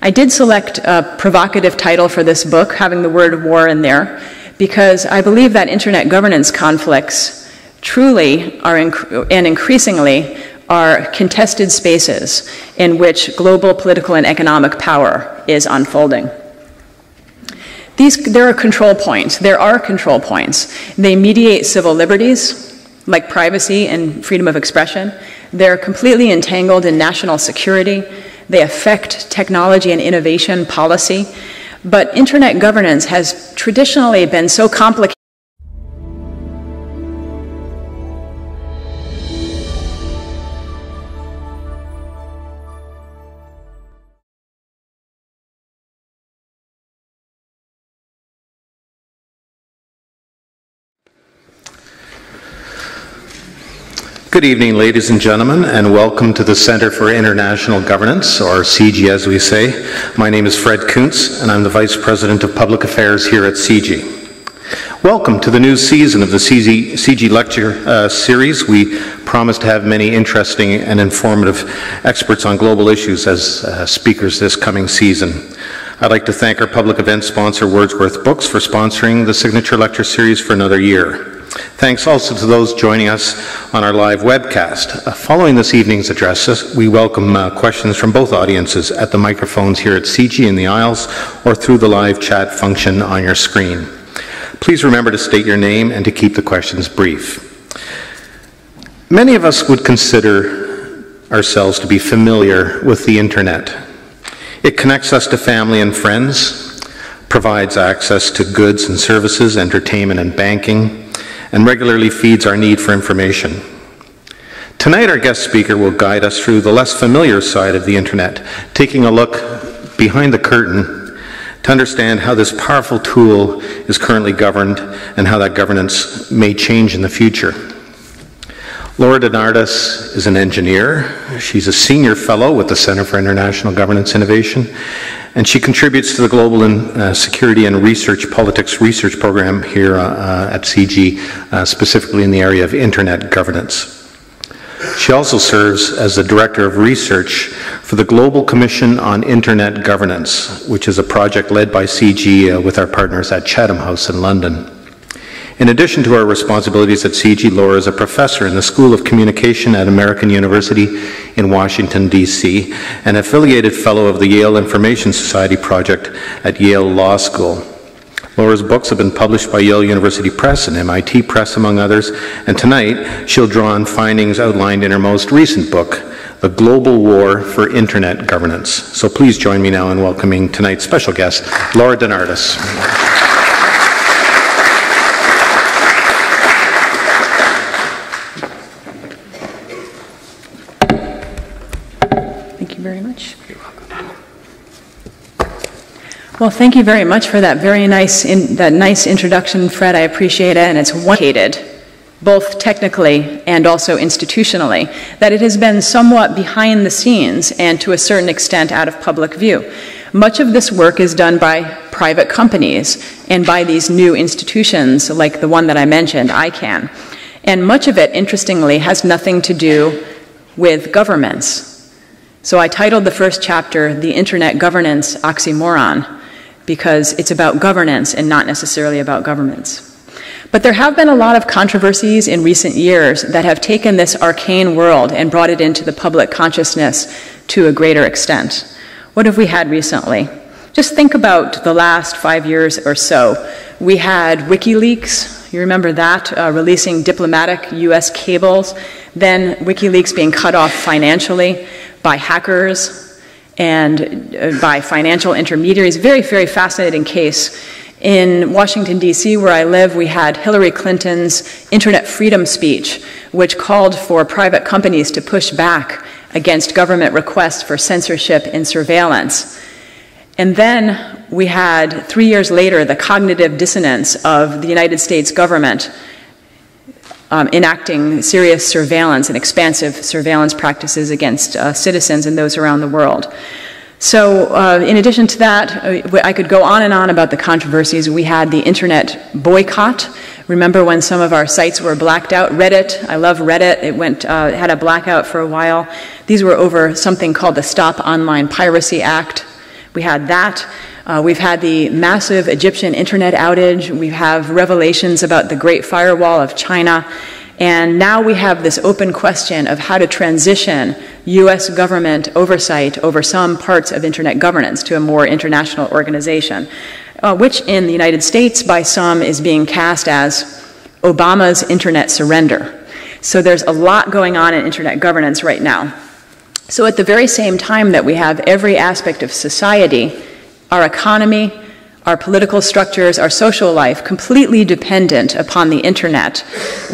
I did select a provocative title for this book, having the word war in there, because I believe that internet governance conflicts truly are, increasingly, are contested spaces in which global political and economic power is unfolding. There are control points. They mediate civil liberties, like privacy and freedom of expression. They're completely entangled in national security. They affect technology and innovation policy. But internet governance has traditionally been so complicated. Good evening, ladies and gentlemen, and welcome to the Centre for International Governance, or CG as we say. My name is Fred Kuntz, and I'm the Vice President of Public Affairs here at CG. Welcome to the new season of the CG Lecture Series. We promise to have many interesting and informative experts on global issues as speakers this coming season. I'd like to thank our public event sponsor, Wordsworth Books, for sponsoring the Signature Lecture Series for another year. Thanks also to those joining us on our live webcast. Following this evening's addresses, we welcome questions from both audiences at the microphones here at CG in the aisles or through the live chat function on your screen. Please remember to state your name and to keep the questions brief. Many of us would consider ourselves to be familiar with the internet. It connects us to family and friends, provides access to goods and services, entertainment and banking, and regularly feeds our need for information. Tonight, our guest speaker will guide us through the less familiar side of the internet, taking a look behind the curtain to understand how this powerful tool is currently governed and how that governance may change in the future. Laura DeNardis is an engineer. She's a senior fellow with the Centre for International Governance Innovation, and she contributes to the Global Security and Research Politics Research Program here at CG, specifically in the area of internet governance. She also serves as the Director of Research for the Global Commission on Internet Governance, which is a project led by CG with our partners at Chatham House in London. In addition to her responsibilities at CG, Laura is a professor in the School of Communication at American University in Washington, D.C., and affiliated fellow of the Yale Information Society Project at Yale Law School. Laura's books have been published by Yale University Press and MIT Press, among others, and tonight she'll draw on findings outlined in her most recent book, The Global War for Internet Governance. So please join me now in welcoming tonight's special guest, Laura DeNardis. Well, thank you very much for that nice introduction, Fred. I appreciate it, and it's complicated, both technically and also institutionally, that it has been somewhat behind the scenes and to a certain extent out of public view. Much of this work is done by private companies and by these new institutions like the one that I mentioned, ICANN. And much of it, interestingly, has nothing to do with governments. So I titled the first chapter, The Internet Governance Oxymoron, because it's about governance and not necessarily about governments. But there have been a lot of controversies in recent years that have taken this arcane world and brought it into the public consciousness to a greater extent. What have we had recently? Just think about the last 5 years or so. We had WikiLeaks, you remember that, releasing diplomatic US cables, then WikiLeaks being cut off financially by hackers, and by financial intermediaries. Very, very fascinating case. In Washington, D.C., where I live, we had Hillary Clinton's internet freedom speech, which called for private companies to push back against government requests for censorship and surveillance. And then we had, 3 years later, the cognitive dissonance of the United States government enacting serious surveillance and expansive surveillance practices against citizens and those around the world. So in addition to that, I could go on and on about the controversies. We had the internet boycott. Remember when some of our sites were blacked out? Reddit, I love Reddit. It went, had a blackout for a while. These were over something called the Stop Online Piracy Act. We had that. We've had the massive Egyptian internet outage. We have revelations about the Great Firewall of China. And now we have this open question of how to transition US government oversight over some parts of internet governance to a more international organization, which in the United States by some is being cast as Obama's internet surrender. So there's a lot going on in internet governance right now. So at the very same time that we have every aspect of society, our economy, our political structures, our social life, completely dependent upon the internet,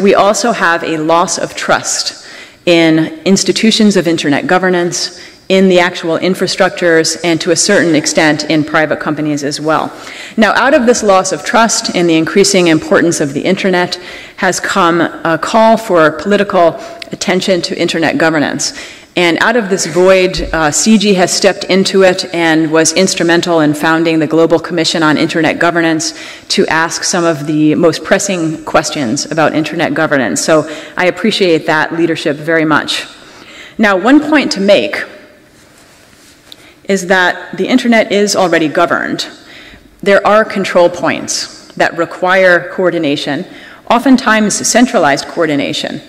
we also have a loss of trust in institutions of internet governance, in the actual infrastructures, and to a certain extent in private companies as well. Now, out of this loss of trust and the increasing importance of the internet has come a call for political attention to internet governance. And out of this void, CG has stepped into it and was instrumental in founding the Global Commission on Internet Governance to ask some of the most pressing questions about internet governance. So I appreciate that leadership very much. Now, one point to make is that the internet is already governed. There are control points that require coordination, oftentimes centralized coordination.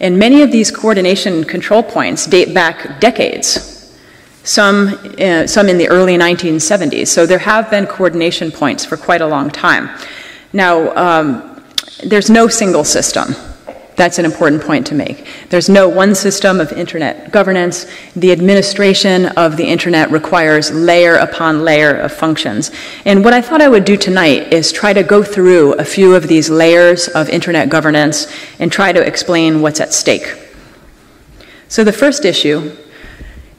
And many of these coordination control points date back decades, some in the early 1970s. So there have been coordination points for quite a long time. Now, there's no single system. That's an important point to make. There's no one system of internet governance. The administration of the internet requires layer upon layer of functions. And what I thought I would do tonight is try to go through a few of these layers of internet governance and try to explain what's at stake. So the first issue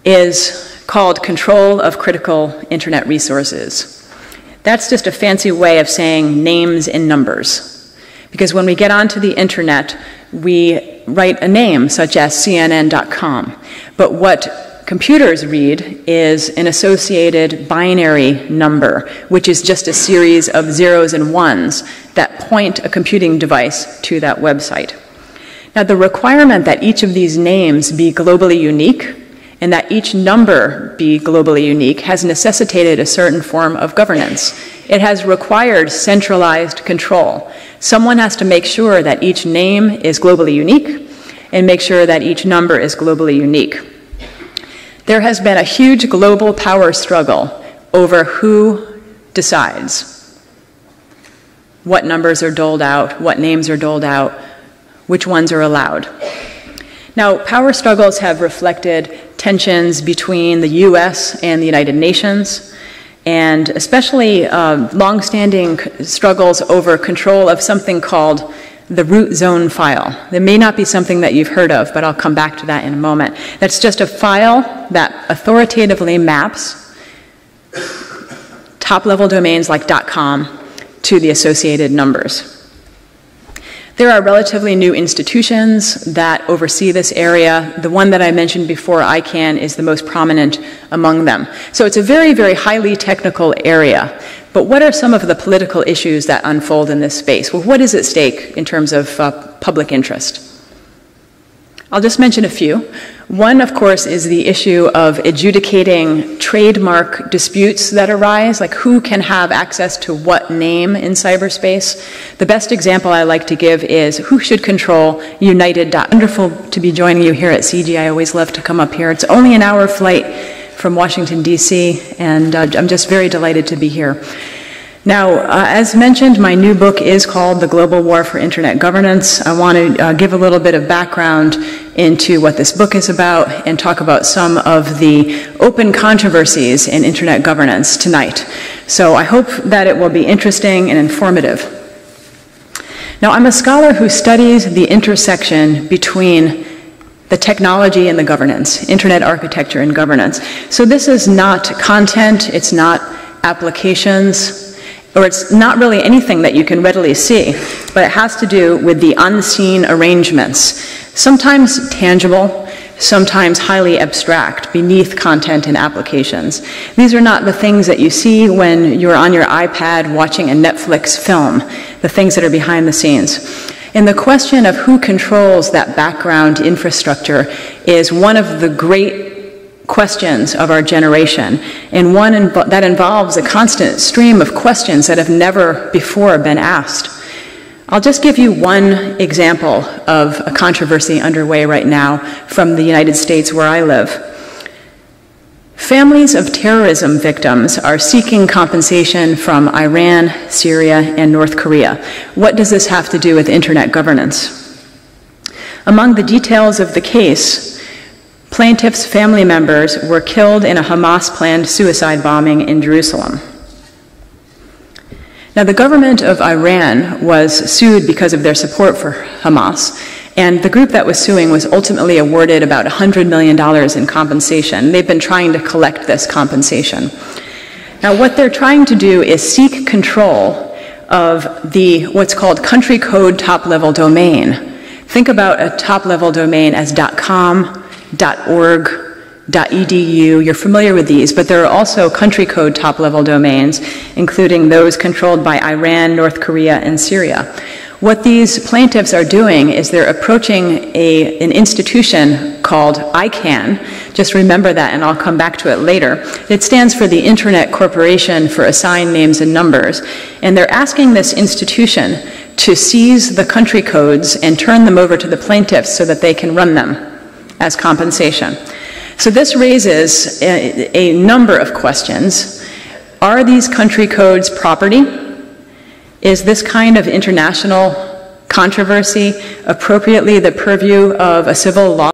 is called control of critical internet resources. That's just a fancy way of saying names and numbers. Because when we get onto the internet, we write a name such as CNN.com. But what computers read is an associated binary number, which is just a series of zeros and ones that point a computing device to that website. Now, the requirement that each of these names be globally unique and that each number be globally unique has necessitated a certain form of governance. It has required centralized control. Someone has to make sure that each name is globally unique and make sure that each number is globally unique. There has been a huge global power struggle over who decides what numbers are doled out, what names are doled out, which ones are allowed. Now, power struggles have reflected tensions between the US and the United Nations, and especially long-standing struggles over control of something called the root zone file. That may not be something that you've heard of, but I'll come back to that in a moment. That's just a file that authoritatively maps top-level domains like .com to the associated numbers. There are relatively new institutions that oversee this area. The one that I mentioned before, ICANN, is the most prominent among them. So it's a very, very highly technical area. But what are some of the political issues that unfold in this space? Well, what is at stake in terms of public interest? I'll just mention a few. One, of course, is the issue of adjudicating trademark disputes that arise, like who can have access to what name in cyberspace. The best example I like to give is who should control United. Wonderful to be joining you here at CG. I always love to come up here. It's only an hour flight from Washington, D.C., and I'm just very delighted to be here. Now, as mentioned, my new book is called The Global War for Internet Governance. I want to give a little bit of background into what this book is about and talk about some of the open controversies in internet governance tonight. So I hope that it will be interesting and informative. Now, I'm a scholar who studies the intersection between the technology and the governance, internet architecture and governance. So this is not content, it's not applications, or it's not really anything that you can readily see, but it has to do with the unseen arrangements, sometimes tangible, sometimes highly abstract, beneath content and applications. These are not the things that you see when you're on your iPad watching a Netflix film, the things that are behind the scenes. And the question of who controls that background infrastructure is one of the great questions of our generation, and one that involves a constant stream of questions that have never before been asked. I'll just give you one example of a controversy underway right now from the United States where I live. Families of terrorism victims are seeking compensation from Iran, Syria, and North Korea. What does this have to do with internet governance? Among the details of the case, plaintiffs' family members were killed in a Hamas-planned suicide bombing in Jerusalem. Now, the government of Iran was sued because of their support for Hamas, and the group that was suing was ultimately awarded about $100 million in compensation. They've been trying to collect this compensation. Now, what they're trying to do is seek control of the what's called country code top-level domain. Think about a top-level domain as .com, .org, .edu, you're familiar with these, but there are also country code top-level domains, including those controlled by Iran, North Korea, and Syria. What these plaintiffs are doing is they're approaching an institution called ICANN. Just remember that, and I'll come back to it later. It stands for the Internet Corporation for Assigned Names and Numbers, and they're asking this institution to seize the country codes and turn them over to the plaintiffs so that they can run them as compensation. So this raises a number of questions. Are these country codes property? Is this kind of international controversy appropriately the purview of a civil law?